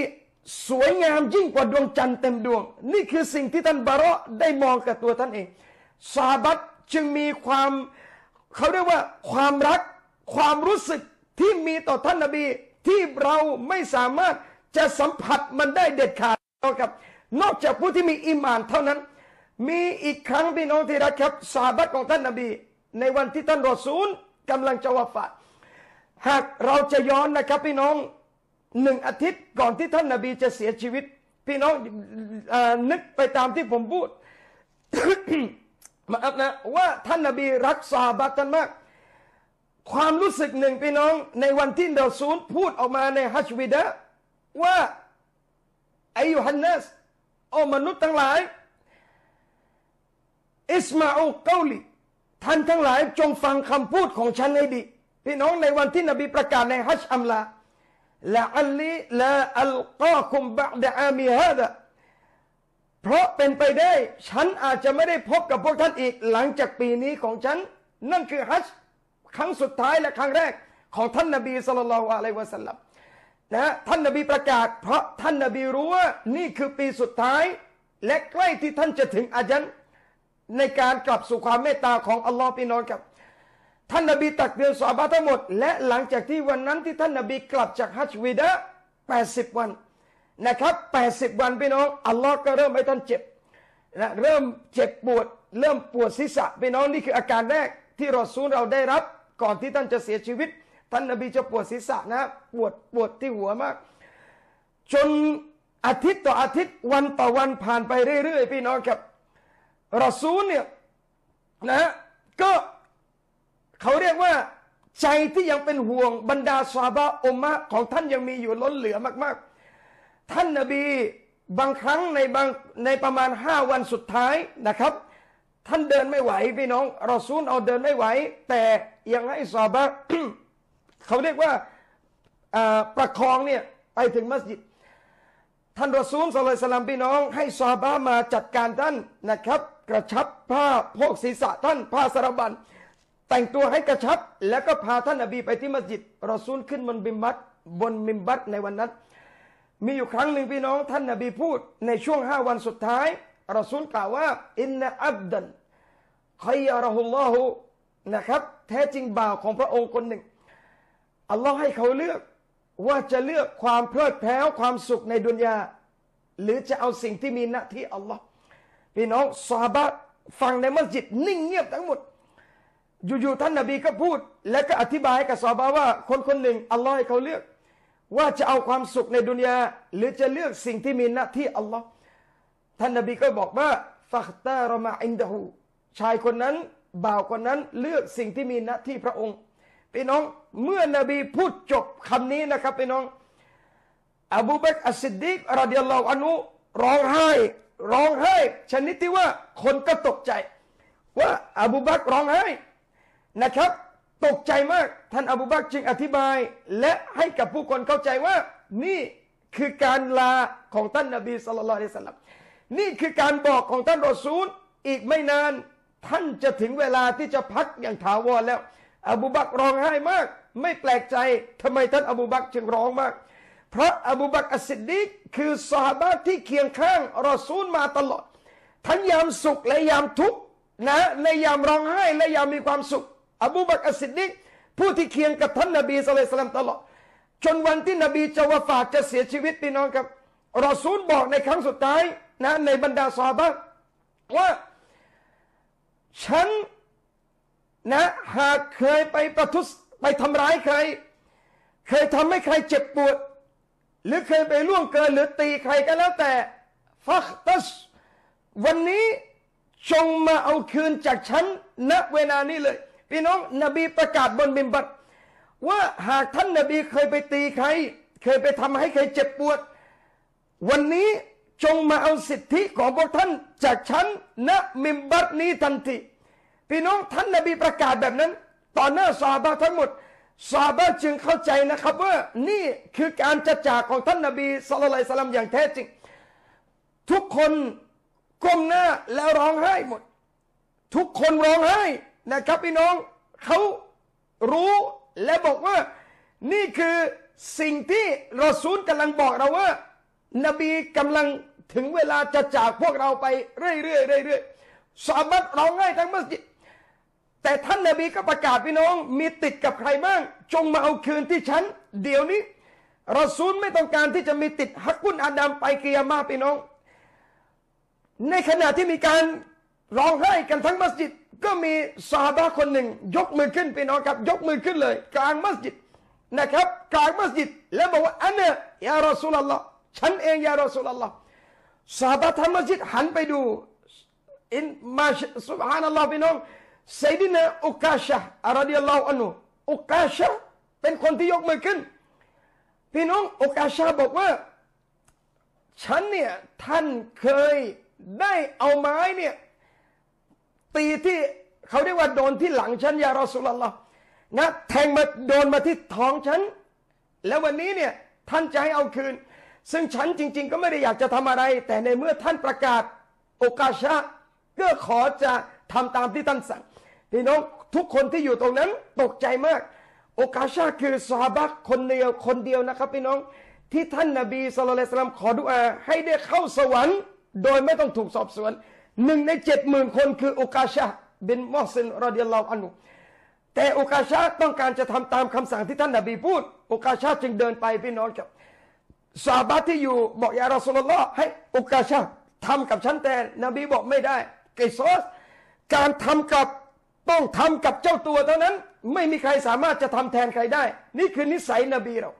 สวยงามยิ่งกว่าดวงจันทร์เต็มดวงนี่คือสิ่งที่ท่านบะรอได้มองกับตัวท่านเองซอฮาบะห์จึงมีความเขาเรียกว่าความรักความรู้สึกที่มีต่อท่านนบีที่เราไม่สามารถจะสัมผัสมันได้เด็ดขาดครับนอกจากผู้ที่มีอีหม่านเท่านั้นมีอีกครั้งพี่น้องที่รักครับซอฮาบะห์ของท่านนบีในวันที่ท่านรอซูลกำลังจะวะฟาตหากเราจะย้อนนะครับพี่น้องหนึ่งอาทิตย์ก่อนที่ท่านนบีจะเสียชีวิตพี่น้องนึกไปตามที่ผมพูด มาอัพนะว่าท่านนบีรักซอฮาบะห์ท่านมากความรู้สึกหนึ่งพี่น้องในวันที่รอซูลพูดออกมาในฮัจญ์วิดะห์ว่าอัยยูฮันนัสโอ้มนุษย์ทั้งหลายอิสมาอูกอลีท่านทั้งหลายจงฟังคำพูดของฉันให้ดีพี่น้องในวันที่นบีประกาศในฮัจญ์อัมลาละอัลลีลาอัลกอคุมบะดะอามีฮาดะเพราะเป็นไปได้ฉันอาจจะไม่ได้พบกับพวกท่านอีกหลังจากปีนี้ของฉันนั่นคือฮัจญ์ครั้งสุดท้ายและครั้งแรกของท่านนบีศ็อลลัลลอฮุอะลัยฮิวะซัลลัมนะท่านนบีประกาศเพราะท่านนบีรู้ว่านี่คือปีสุดท้ายและใกล้ที่ท่านจะถึงอาญัลในการกลับสู่ความเมตตาของอัลลอฮ์พี่น้องครับท่านนบีตักเตือนซอฮาบะห์ทั้งหมดและหลังจากที่วันนั้นที่ท่านนบีกลับจากฮัจญ์วิดะห์แปดสิบวันนะครับแปดสิบวันพี่น้องอัลลอฮ์ก็เริ่มให้ท่านเจ็บนะเริ่มเจ็บปวดเริ่มปวดศีรษะพี่น้องนี่คืออาการแรกที่รอซูลเราได้รับก่อนที่ท่านจะเสียชีวิตท่านนบีจะปวดศีรษะนะปวดปวดที่หัวมากจนอาทิตย์ต่ออาทิตย์วันต่อวันผ่านไปเรื่อยๆพี่น้องครับรอซูลเนี่ยนะก็เขาเรียกว่าใจที่ยังเป็นห่วงบรรดาซอฮาบะห์อุมมะห์ของท่านยังมีอยู่ล้นเหลือมากๆท่านนบีบางครั้งในบางในประมาณห้าวันสุดท้ายนะครับท่านเดินไม่ไหวพี่น้องรอซูลเอาเดินไม่ไหวแต่ยังให้ซอฮาบะห์ เขาเรียกว่าประคองเนี่ยไปถึงมัสยิดท่านรอซูลศ็อลลัลลอฮุอะลัยฮิวะซัลลัมพี่น้องให้ซอฮาบะห์มาจัดการท่านนะครับกระชับผ้าโพกศีรษะท่านผ้าสารบันแต่งตัวให้กระชับแล้วก็พาท่านนบีไปที่มัสยิดรอซูลขึ้นบนมิมบัรบนมิมบัรในวันนั้นมีอยู่ครั้งหนึ่งพี่น้องท่านนบีพูดในช่วงห้าวันสุดท้ายรอซูลกล่าวว่าอินนะอับดันคัยยะรอฮุลลอฮุนะครับแท้จริงบ่าวของพระองค์คนหนึ่งอัลลอฮ์ให้เขาเลือกว่าจะเลือกความเพลิดเพลินความสุขในดุนยาหรือจะเอาสิ่งที่มีหน้าที่อัลลอฮ์พี่น้องซอฮาบะห์ฟังในมัสยิดนิ่งเงียบทั้งหมดอยู่ๆท่านนบีก็พูดและก็อธิบายกับซอฮาบะห์ว่าคนคนหนึ่งอัลลอฮ์ให้เขาเลือกว่าจะเอาความสุขในดุนยาหรือจะเลือกสิ่งที่มีหน้าที่อัลลอฮ์ท่านนบีก็บอกว่าฟัคตารมะอินดะฮูชายคนนั้นบ่าวคนนั้นเลือกสิ่งที่มีหน้าที่พระองค์พี่น้องเมื่อนบีพูดจบคำนี้นะครับพี่น้องอบูบักรอัสซิดดีกรอฎิยัลลอฮุอันฮุร้องไห้ร้องไห้ชนิดที่ว่าคนก็ตกใจว่าอบูบักรร้องไห้นะครับตกใจมากท่านอบูบักรจึงอธิบายและให้กับผู้คนเข้าใจว่านี่คือการลาของท่านนบีศ็อลลัลลอฮุอะลัยฮิวะซัลลัมนี่คือการบอกของท่านรอซูลอีกไม่นานท่านจะถึงเวลาที่จะพักอย่างถาวรแล้วอบูบักรร้องไห้มากไม่แปลกใจทำไมท่านอบูบักรจึงร้องมากเพราะอบูบักรอัสซิดดีกคือซอฮาบะห์ที่เคียงข้างรอซูลมาตลอดทั้งยามสุขและยามทุกข์นะในยามร้องไห้และยามมีความสุขอบูบักรอัสซิดดีกผู้ที่เคียงกับท่านนบีศ็อลลัลลอฮุอะลัยฮิวะซัลลัมตลอดจนวันที่นบีจะวะฟาตจะเสียชีวิตพี่น้องครับรอซูลบอกในครั้งสุดท้ายนะในบรรดาซอฮาบะห์ว่าฉันนะหากเคยไปประทุษไปทำร้ายใครเคยทำให้ใครเจ็บปวดหรือเคยไปล่วงเกินหรือตีใครก็แล้วแต่ ฟักตัสวันนี้จงมาเอาคืนจากฉันณเวลานี้เลยพี่น้องนบีประกาศบนมิมบัรว่าหากท่านนบีเคยไปตีใครเคยไปทำให้ใครเจ็บปวดวันนี้จงมาเอาสิทธิของพวกท่านจากฉันณมิมบัรนี้ทันทีพี่น้องท่านนบีประกาศแบบนั้นต่อหน้าซอฮาบะห์ทั้งหมดซอฮาบะห์จึงเข้าใจนะครับว่านี่คือการจะจากของท่านนบีศ็อลลัลลอฮุอะลัยฮิวะซัลลัมอย่างแท้จริงทุกคนก้มหน้าแล้วร้องไห้หมดทุกคนร้องไห้นะครับพี่น้องเขารู้และบอกว่านี่คือสิ่งที่รอซูลกำลังบอกเราว่านบีกำลังถึงเวลาจะจากพวกเราไปเรื่อยๆเรื่อยๆซอฮาบะห์ร้องไห้ทั้งมัสยิดแต่ท่านนบีก็ประกาศพี่น้องมีติดกับใครบ้างจงมาเอาคืนที่ฉันเดี๋ยวนี้รอซูลไม่ต้องการที่จะมีติดฮักกุนอาดัมไปกิยามะห์พี่น้องในขณะที่มีการร้องไห้กันทั้งมัสยิดก็มีซอฮาบะห์คนหนึ่งยกมือขึ้นพี่น้องครับยกมือขึ้นเลยกลางมัสยิดนะครับกลางมัสยิดแล้วบอกว่าอันนะยารอซูลลอฮ์ฉันเองยารอซูลลอฮ์ซอฮาบะห์ทั้งมัสยิดหันไปดูอินมาซุบฮานัลลอฮ์พี่น้องซัยดินาอุกาชะห์รอฎิยัลลอฮุอันฮุอุกาชะห์เป็นคนที่ยกมือขึ้นพี่น้องอุกาชะห์บอกว่าฉันเนี่ยท่านเคยได้เอาไม้เนี่ยตีที่เขาเรียกว่าโดนที่หลังฉันยารอซูลุลลอฮ์นะแทงมาโดนมาที่ท้องฉันแล้ววันนี้เนี่ยท่านจะให้เอาคืนซึ่งฉันจริงๆก็ไม่ได้อยากจะทำอะไรแต่ในเมื่อท่านประกาศอุกาชะห์ก็ขอจะทำตามที่ท่านสั่งพี่น้องทุกคนที่อยู่ตรงนั้นตกใจมากอุกาชะห์คือซอฮาบะห์คนเดียวคนเดียวนะครับพี่น้องที่ท่านนบีศ็อลลัลลอฮุอะลัยฮิวะซัลลัมขอดุอาให้ได้เข้าสวรรค์โดยไม่ต้องถูกสอบสวนหนึ่งในเจ็ดหมื่นคนคืออุกาชะห์บินมุฮซินรอฎิยัลลอฮุอันฮุแต่อุกาชะห์ต้องการจะทำตามคำสั่งที่ท่านนบีพูดอุกาชะห์จึงเดินไปพี่น้องครับซอฮาบะห์ที่อยู่บอกยารอซูลุลลอฮ์ให้อุกาชะห์ทำกับฉันแต่นบีบอกไม่ได้ไกซอสการทำกับต้องทำกับเจ้าตัวเท่านั้นไม่มีใครสามารถจะทำแทนใครได้นี่คือนิสัยนบีเรา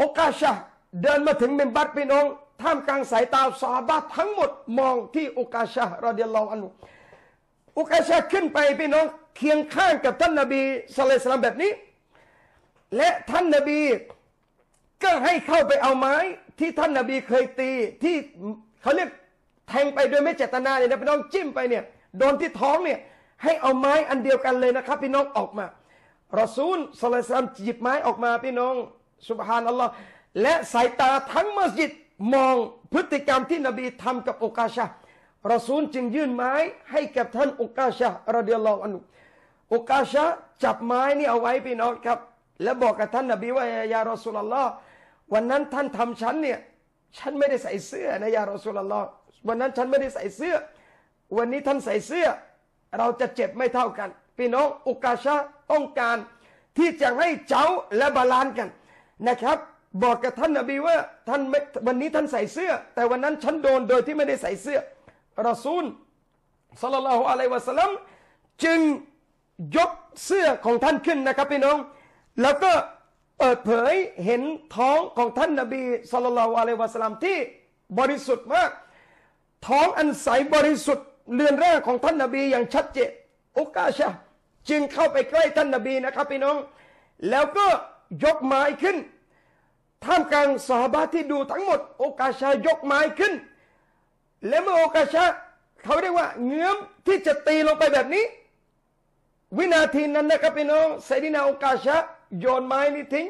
อุกาชะห์เดินมาถึงมิมบัรพี่น้องท่ามกลางสายตาซอฮาบะห์ทั้งหมดมองที่อุกาชะห์รอฎิยัลลอฮุอันฮุอุกาชะห์ขึ้นไปพี่น้องเคียงข้างกับท่านนบีศ็อลลัลลอฮุอะลัยฮิวะซัลลัมแบบนี้และท่านนบีก็ให้เข้าไปเอาไม้ที่ท่านนบีเคยตีที่เขาเรียกแทงไปโดยไม่เจตนาเลยนะพี่น้องจิ้มไปเนี่ยโดนที่ท้องเนี่ยให้เอาไม้อันเดียวกันเลยนะครับพี่น้องออกมารอซูลศ็อลลัลลอฮุอะลัยฮิวะซัลลัมหยิบไม้ออกมาพี่น้องซุบฮานัลลอฮ์และสายตาทั้งมัสยิดมองพฤติกรรมที่นบีทำกับอุกาชะห์รอซูลจึงยื่นไม้ให้กับท่านอุกาชะห์รอฎิยัลลอฮุอันฮุอุกาชะห์จับไม้นี่เอาไว้พี่น้องครับและบอกกับท่านนบีว่ายารอซูลลอฮ์วันนั้นท่านทำฉันเนี่ยฉันไม่ได้ใส่เสื้อนะยารอซูลลอฮ์วันนั้นฉันไม่ได้ใส่เสื้อวันนี้ท่านใส่เสื้อเราจะเจ็บไม่เท่ากันพี่น้องอุกาชะห์ต้องการที่จะให้เจ้าและบาลานกันนะครับบอกกับท่านนบีว่าท่านวันนี้ท่านใส่เสื้อแต่วันนั้นฉันโดนโดยที่ไม่ได้ใส่เสื้อรอซูลศ็อลลัลลอฮุอะลัยฮิวะซัลลัมจึงยกเสื้อของท่านขึ้นนะครับพี่น้องแล้วก็เปิดเผยเห็นท้องของท่านนบีศ็อลลัลลอฮุอะลัยฮิวะซัลลัมที่บริสุทธิ์มากท้องอันใสบริสุทธิ์เรือนร่างของท่านนบีอย่างชัดเจนอุกาชะห์จึงเข้าไปใกล้ท่านนบีนะครับพี่น้องแล้วก็ยกไม้ขึ้นท่ามกลางซอฮาบะห์ที่ดูทั้งหมดอุกาชะห์ยกไม้ขึ้นและเมื่ออุกาชะห์เขาเรียกว่าเงื้อมที่จะตีลงไปแบบนี้วินาทีนั้นนะครับพี่น้องซัยดินาอุกาชะห์โยนไม้นี้ทิ้ง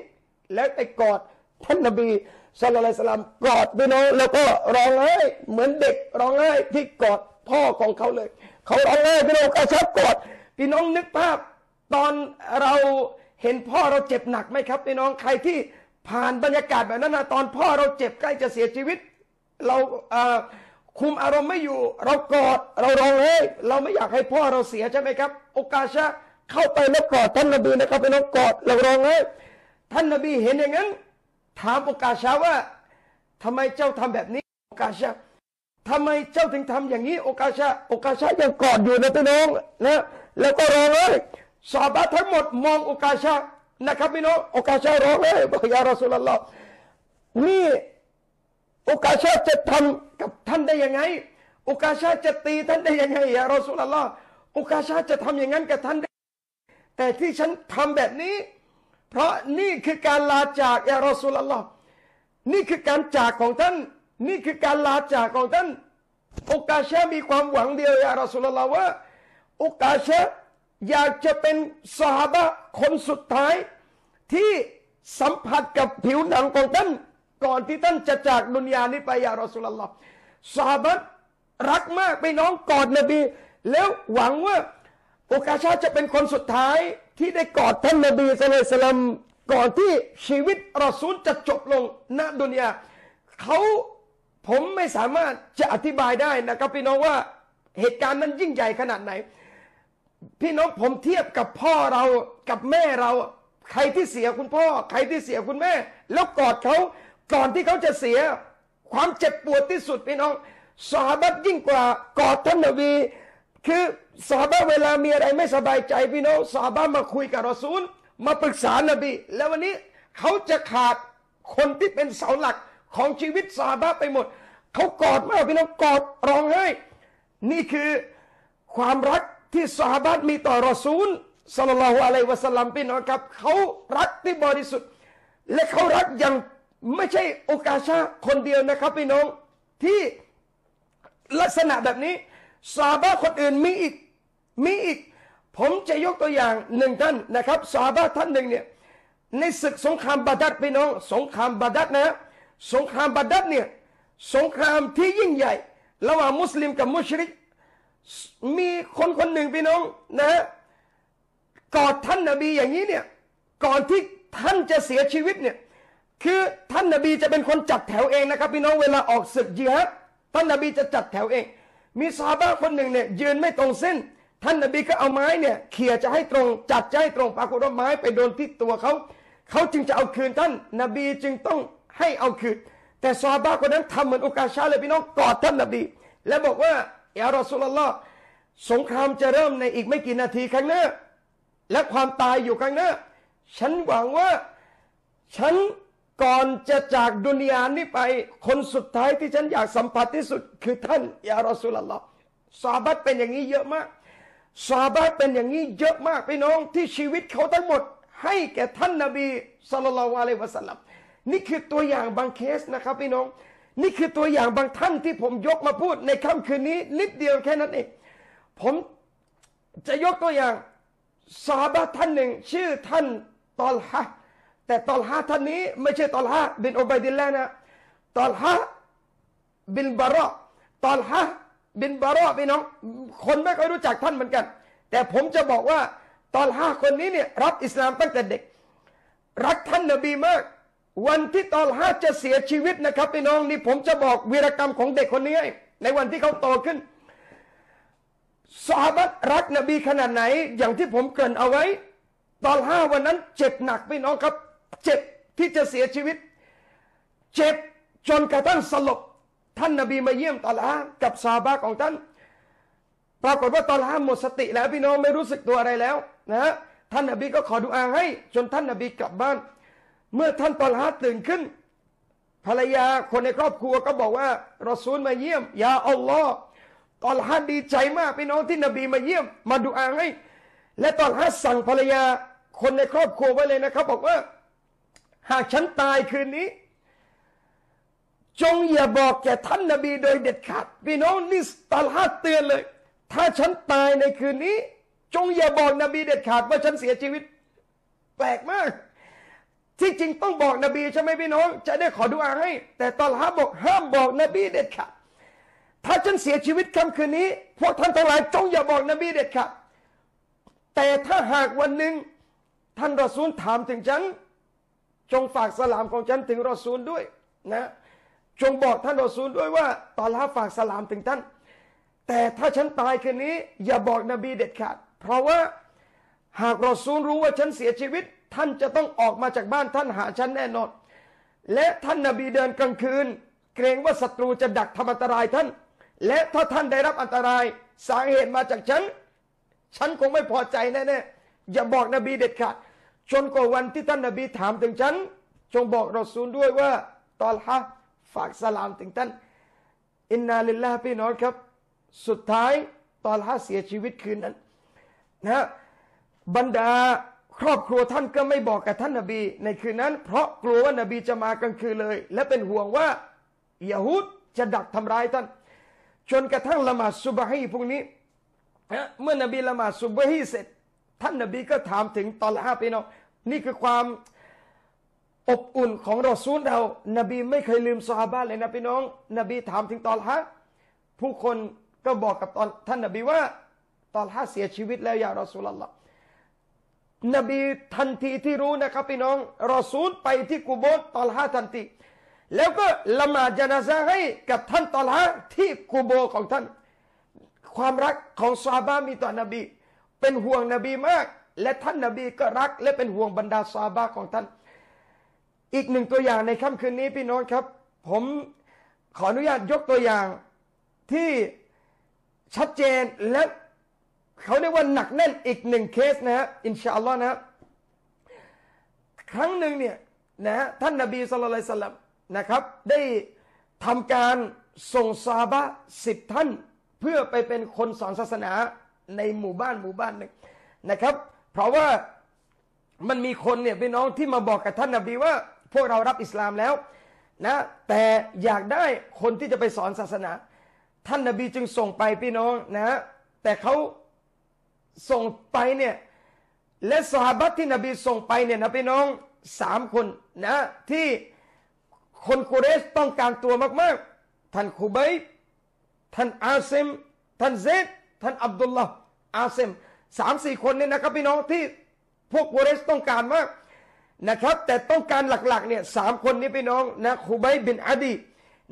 แล้วไปกอดท่านนบีศ็อลลัลลอฮุอะลัยฮิวะซัลลัมกอดพี่น้องแล้วก็ร้องไห้เหมือนเด็กร้องไห้ที่กอดพ่อของเขาเลยเขาร้องไห้พี่น้องอุกาชะห์กอดพี่น้องนึกภาพตอนเราเห็นพ่อเราเจ็บหนักไหมครับพี่น้องใครที่ผ่านบรรยากาศแบบนั้นนะตอนพ่อเราเจ็บใกล้จะเสียชีวิตเราเอ่อคุมอารมณ์ไม่อยู่เรากอดเราร้องไห้เราไม่อยากให้พ่อเราเสียใช่ไหมครับอุกาชะห์เข้าไปแล้วกอดท่านนบีนะครับพี่น้องกอดเราร้องไห้ท่านนบีเห็นอย่างนั้นถามอุกาชะห์ว่าทำไมเจ้าทำแบบนี้อุกาชะห์ทำไมเจ้าถึงทำอย่างนี้อุกาชะห์อุกาชะห์ยังกอดอยู่นะพี่น้องนะแล้วก็ร้องไห้ซอฮาบะห์ทั้งหมดมองอุกาชะห์นะครับพี่น้องอุกาชะห์ร้องไห้บอกยารอซูลุลลอฮ์นี่อุกาชะห์จะทำกับ ท่านได้ยังไงอุกาชะจะตีท่านได้ยังไงยารอซูลลอฮ์อุกาชะจะทำอย่างนั้นกับท่านได้แต่ที่ฉันทำแบบนี้เพราะนี่คือการลาจากยารอซูลลอฮ์นี่คือการจากของท่านนี่คือการลาจากของท่านอุกาชะมีความหวังเดียวยารอซูลลอฮ์ว่าอุกาชะอยากจะเป็นซอฮาบะห์คนสุดท้ายที่สัมผัสกับผิวหนังของท่านก่อนที่ท่านจะจากดุนยานี้ไปยารอซูลลอฮ์ซอฮาบะห์รักมากไปน้องกอดนบีแล้วหวังว่าอุกาชะจะเป็นคนสุดท้ายที่ได้กอดท่านนบีศ็อลลัลลอฮุอะลัยฮิวะซัลลัมก่อนที่ชีวิตรอซูลจะจบลงณดุนยาเขาผมไม่สามารถจะอธิบายได้นะครับพี่น้องว่าเหตุการณ์มันยิ่งใหญ่ขนาดไหนพี่น้องผมเทียบกับพ่อเรากับแม่เราใครที่เสียคุณพ่อใครที่เสียคุณแม่แล้วกอดเขาก่อนที่เขาจะเสียความเจ็บปวดที่สุดพี่น้องซอฮาบะห์ยิ่งกว่ากอดท่านนบีคือซอฮาบะห์เวลามีอะไรไม่สบายใจพี่น้องซอฮาบะห์มาคุยกับรอซูลมาปรึกษานบีแล้ววันนี้เขาจะขาดคนที่เป็นเสาหลักของชีวิตซอฮาบะห์ไปหมดเขากอดมากพี่น้องกอดร้องไห้นี่คือความรักที่ซอฮาบะห์มีต่อรอซูลศ็อลลัลลอฮุอะลัยฮิวะซัลลัมพี่น้องครับเขารักที่บริสุทธิ์และเขารักอย่างไม่ใช่อุกาชะห์คนเดียวนะครับพี่น้องที่ลักษณะแบบนี้ซอฮาบะห์คนอื่นมีอีกมีอีกผมจะยกตัวอย่างหนึ่งท่านนะครับซอฮาบะห์ท่านหนึ่งเนี่ยในศึกสงครามบาดัดพี่น้องสงครามบาดัดนะสงครามบาดัดเนี่ยสงครามที่ยิ่งใหญ่ระหว่างมุสลิมกับมุชริกมีคนคนหนึ่งพี่น้องนะกอดท่านนบีอย่างนี้เนี่ยก่อนที่ท่านจะเสียชีวิตเนี่ยคือท่านนบีจะเป็นคนจัดแถวเองนะครับพี่น้องเวลาออกศึกจิฮาดท่านนบีจะจัดแถวเองมีซอฮาบะห์คนหนึ่งเนี่ยยืนไม่ตรงเส้นท่านนบีก็เอาไม้เนี่ยเขี่ยจะให้ตรงจัดจะให้ตรงปรากฏว่าไม้ไปโดนที่ตัวเขาเขาจึงจะเอาคืนท่านนบีจึงต้องให้เอาคืนแต่ซอฮาบะห์คนนั้นทำเหมือนอุกาชะห์เลยพี่น้องกอดท่านนบีและบอกว่ายารอซูลุลลอฮ์สงครามจะเริ่มในอีกไม่กี่นาทีข้างหน้าและความตายอยู่ข้างหน้าฉันหวังว่าฉันก่อนจะจากดุนยานี้ไปคนสุดท้ายที่ฉันอยากสัมผัสที่สุดคือท่านยารอซูลุลลอฮ์ซอฮาบะห์เป็นอย่างนี้เยอะมากซอฮาบะห์เป็นอย่างนี้เยอะมากพี่น้องที่ชีวิตเขาทั้งหมดให้แก่ท่านนบีศ็อลลัลลอฮุอะลัยฮิวะซัลลัมนี่คือตัวอย่างบางเคสนะครับพี่น้องนี่คือตัวอย่างบางท่านที่ผมยกมาพูดในค่ำคืนนี้นิดเดียวแค่นั้นเองผมจะยกตัวอย่างซอฮาบะห์ท่านหนึ่งชื่อท่านตอลฮะแต่ตอลฮะท่านนี้ไม่ใช่ตอลฮะบินอุบัยดิลละห์นะตอลฮะบินบารอตอลฮะบินบารอพี่น้องคนไม่ค่อยรู้จักท่านเหมือนกันแต่ผมจะบอกว่าตอลฮะคนนี้เนี่ยรับอิสลามตั้งแต่เด็กรักท่านนบีมากวันที่ตอลฮะจะเสียชีวิตนะครับพี่น้องนี่ผมจะบอกวีรกรรมของเด็กคนนี้ในวันที่เขาโตขึ้นซอฮาบะห์รักนบีขนาดไหนอย่างที่ผมเกริ่นเอาไว้ตอลฮะวันนั้นเจ็บหนักพี่น้องครับเจ็บที่จะเสียชีวิตเจ็บจนกระทั่งสลบท่านนบีมาเยี่ยมตอลฮะกับซอฮาบะห์ของท่านปรากฏว่าตอลฮะหมดสติแล้วพี่น้องไม่รู้สึกตัวอะไรแล้วนะฮะท่านนบีก็ขอดุอาให้จนท่านนบีกลับบ้านเมื่อท่านตอลฮะตื่นขึ้นภรรยาคนในครอบครัวก็บอกว่ารอซูลมาเยี่ยมยาอัลลอฮ์ตอลฮะดีใจมากพี่น้องที่นบีมาเยี่ยมมาดุอาให้และตอลฮะสั่งภรรยาคนในครอบครัวไว้เลยนะครับบอกว่าหากฉันตายคืนนี้จงอย่าบอกแก่ท่านนบีโดยเด็ดขาดพี่น้องนี่ตอลฮะเตือนเลยถ้าฉันตายในคืนนี้จงอย่าบอกนบีเด็ดขาดว่าฉันเสียชีวิตแปลกมากที่จริงต้องบอกนบีใช่ไหมพี่น้องจะได้ขอดุอาให้แต่ตอลฮะบอกห้ามบอกนบีเด็ดขาดถ้าฉันเสียชีวิตค่ำคืนนี้พวกท่านทั้งหลายจงอย่าบอกนบีเด็ดขาดแต่ถ้าหากวันหนึ่งท่านรอซูลถามถึงฉันจงฝากสลามของฉันถึงรอซูลด้วยนะจงบอกท่านรอซูลด้วยว่าตอลฮะฝากสลามถึงท่านแต่ถ้าฉันตายคืนนี้อย่าบอกนบีเด็ดขาดเพราะว่าหากรอซูลรู้ว่าฉันเสียชีวิตท่านจะต้องออกมาจากบ้านท่านหาฉันแน่นอนและท่านนบีเดินกลางคืนเกรงว่าศัตรูจะดักทำอันตรายท่านและถ้าท่านได้รับอันตรายสาเหตุมาจากฉันฉันคงไม่พอใจแน่ๆอย่าบอกนบีเด็ดขาดจนกว่าวันที่ท่านนบีถามถึงฉันจงบอกรอซูลด้วยว่าตอลฮะฝากสลามถึงท่าน อินนาลิลลาฮ์พี่น้องครับสุดท้ายตอนละเสียชีวิตคืนนั้นนะบรรดาครอบครัวท่านก็ไม่บอกกับท่านนบีในคืนนั้นเพราะกลัวว่านบีจะมากลางคืนเลยและเป็นห่วงว่ายะฮูดจะดักทำร้ายท่านจนกระทั่งละหมาดซุบฮีพวกนี้เมื่อนบีละหมาดซุบฮีเสร็จท่านนบีก็ถามถึงตอลฮาพี่น้องนี่คือความอบอุ่นของรอซูลเรานบีไม่เคยลืมซอฮาบะห์เลยนะพี่น้องนบีถามถึงตอลฮาผู้คนก็บอกกับท่านนบีว่าตอลฮาเสียชีวิตแล้วยารอซูลุลลอฮ์นบีทันทีที่รู้นะครับพี่น้องรอซูลไปที่กุโบร์ตอลฮาทันทีแล้วก็ละหมาดญะนาซะฮ์ให้กับท่านตอลฮาที่กุโบร์ของท่านความรักของซอฮาบะห์มีต่อนบีเป็นห่วงนบีมากและท่านนบีก็รักและเป็นห่วงบรรดาซอฮาบะห์ของท่านอีกหนึ่งตัวอย่างในค่ำคืนนี้พี่น้องครับผมขออนุญาตยกตัวอย่างที่ชัดเจนและเขาเรียกว่าหนักแน่นอีกหนึ่งเคสนะฮะอินชาอัลลอฮ์นะครั้งหนึ่งเนี่ยนะฮะท่านนบีศ็อลลัลลอฮุอะลัยฮิวะซัลลัมนะครับได้ทำการส่งซอฮาบะห์สิบท่านเพื่อไปเป็นคนสอนศาสนาในหมู่บ้านหมู่บ้านหนึ่งนะครับเพราะว่ามันมีคนเนี่ยพี่น้องที่มาบอกกับท่านนบีว่าพวกเรารับอิสลามแล้วนะแต่อยากได้คนที่จะไปสอนศาสนาท่านนบีจึงส่งไปพี่น้องนะแต่เขาส่งไปเนี่ยและซอฮาบะห์ที่นบีส่งไปเนี่ยนะพี่น้องสามคนนะที่คนกุเรชต้องการตัวมากๆท่านคุบัยบ์ท่านอาซิมท่านเซดท่านอับดุลลาห์อาซิมสามสี่คนเนี่ยนะครับพี่น้องที่พวกกุเรชต้องการมากนะครับแต่ต้องการหลักๆเนี่ยสามคนนี้พี่น้องนะคุบัยบ์บินอาดี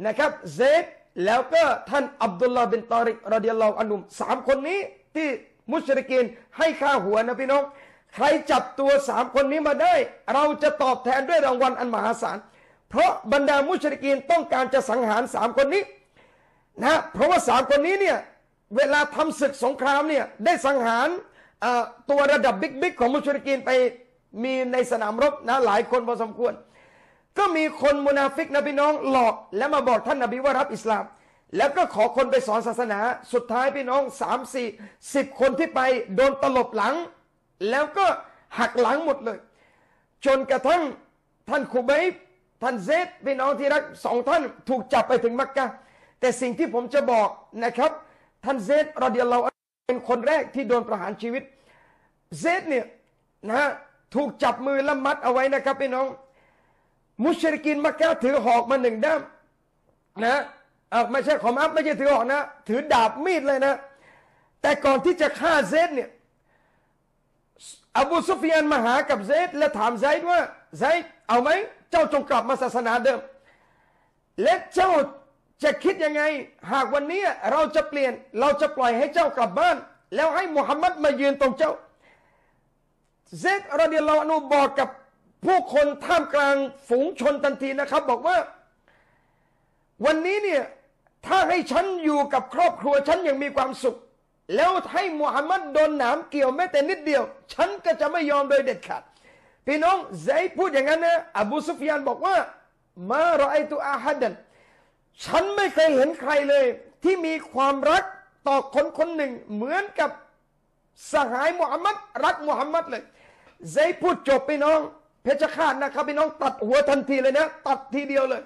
นะครับเซดแล้วก็ท่านอับดุลลาห์บินตอริกรอฎิยัลลอฮุอันฮุมสามคนนี้ที่มุชริกีนให้ค่าหัวนะพี่น้องใครจับตัวสามคนนี้มาได้เราจะตอบแทนด้วยรางวัลอันมหาศาลเพราะบรรดามุชริกีนต้องการจะสังหารสามคนนี้นะเพราะว่าสามคนนี้เนี่ยเวลาทำศึกสงครามเนี่ยได้สังหารตัวระดับบิ๊กๆของมุชริกีนไปมีในสนามรบนะหลายคนพอสมควรก็มีคนมุนาฟิกนะพี่น้องหลอกแล้วมาบอกท่านนบีว่ารับอิสลามแล้วก็ขอคนไปสอนศาสนาสุดท้ายพี่น้องสามสี่สิบคนที่ไปโดนตลบหลังแล้วก็หักหลังหมดเลยจนกระทั่งท่านคุบัยบ์ท่านเซดพี่น้องที่รักสองท่านถูกจับไปถึงมักกะฮ์แต่สิ่งที่ผมจะบอกนะครับท่านเซดรอฎิยัลลอฮุอันฮุเป็นคนแรกที่โดนประหารชีวิตเซดเนี่ยนะถูกจับมือและมัดเอาไว้นะครับพี่น้องมุชริกีนมักกะฮ์ถือหอกมาหนึ่งด้ามนะไม่ใช่ขอมัฟไม่ใช่ถือหอกนะถือดาบมีดเลยนะแต่ก่อนที่จะฆ่าเซดเนี่ยอบูซุฟยานมาหากับเซดและถามไซด์ว่าไซด์เอาไหมเจ้าจงกลับมาศาสนาเดิมและเจ้าจะคิดยังไงหากวันนี้เราจะเปลี่ยนเราจะปล่อยให้เจ้ากลับบ้านแล้วให้มุฮัมมัดมายืนตรงเจ้าเซดรอฎิยัลลอฮุอันฮุบอกกับผู้คนท่ามกลางฝูงชนทันทีนะครับบอกว่าวันนี้เนี่ยถ้าให้ฉันอยู่กับครอบครัวฉันยังมีความสุขแล้วให้มุฮัมมัดโดนหนามเกี่ยวแม้แต่นิดเดียวฉันก็จะไม่ยอมโดยเด็ดขาดพี่น้องไซด์พูดอย่างนั้นนะอบูซุฟยานบอกว่ามารอไอตุอาฮัดันฉันไม่เคยเห็นใครเลยที่มีความรักต่อคนคนหนึ่งเหมือนกับสหายมุฮัมมัดรักมุฮัมมัดเลยไซด์พูดจบพี่น้องเพชฌฆาตนะครับพี่น้องตัดหัวทันทีเลยนะตัดทีเดียวเลย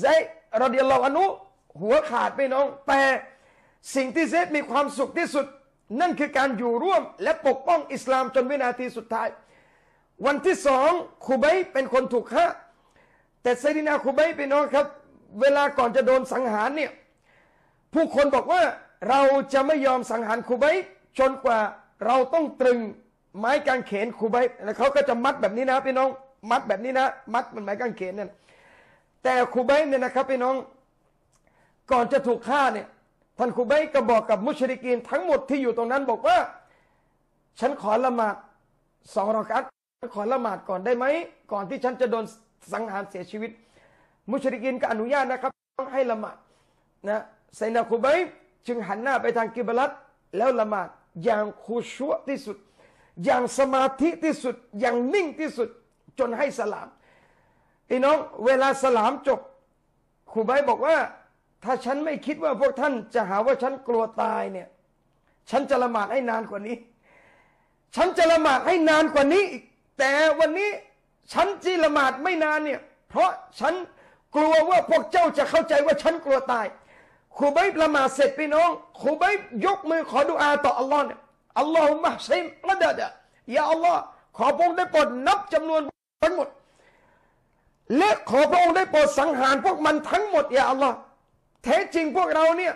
ไซด์รอฎิยัลลอฮุอันฮุหัวขาดพี่น้องแต่สิ่งที่เซดมีความสุขที่สุดนั่นคือการอยู่ร่วมและปกป้องอิสลามจนวินาทีสุดท้ายวันที่สองคุบัยเป็นคนถูกฆ่าแต่ไซดินาคุบัยพี่น้องครับเวลาก่อนจะโดนสังหารเนี่ยผู้คนบอกว่าเราจะไม่ยอมสังหารคุบัยจนกว่าเราต้องตรึงไม้กางเขนคุบัยแล้วเขาก็จะมัดแบบนี้นะพี่น้องมัดแบบนี้นะมัดมันไม้กางเขนนั่นแต่คุบัยเนี่ยนะครับพี่น้องก่อนจะถูกฆ่าเนี่ยท่านคุบัยก็บอกกับมุชริกีนทั้งหมดที่อยู่ตรงนั้นบอกว่าฉันขอละหมาดสองรอกะอัตขอละหมาดก่อนได้ไหมก่อนที่ฉันจะโดนสังหารเสียชีวิตมุชริกีนก็อนุญาตนะครับต้องให้ละหมาดนะไซนาคุบัยจึงหันหน้าไปทางกิบลัตแล้วละหมาดอย่างคุชัวที่สุดอย่างสมาธิที่สุดอย่างนิ่งที่สุดจนให้สลามพี่น้องเวลาสลามจบคุบัยบอกว่า ถ้าฉันไม่คิดว่าพวกท่านจะหาว่าฉันกลัวตายเนี่ยฉันจะละหมาดให้นานกว่านี้ฉันจะละหมาดให้นานกว่านี้อีกแต่วันนี้ฉันที่ละหมาดไม่นานเนี่ยเพราะฉันกลัวว่าพวกเจ้าจะเข้าใจว่าฉันกลัวตายครูบัยบละหมาดเสร็จพี่น้องครูบัยบยกมือขอดุอาต่ออัลลอฮ์เนี่ยอัลลอฮุมะฮ์ซัยมะดะดะยาอัลลอฮ์ขอพระองค์ได้โปรดนับจำนวนทั้งหมดและขอพระองค์ได้โปรดสังหารพวกมันทั้งหมดยาอัลลอฮ์แท้จริงพวกเราเนี่ย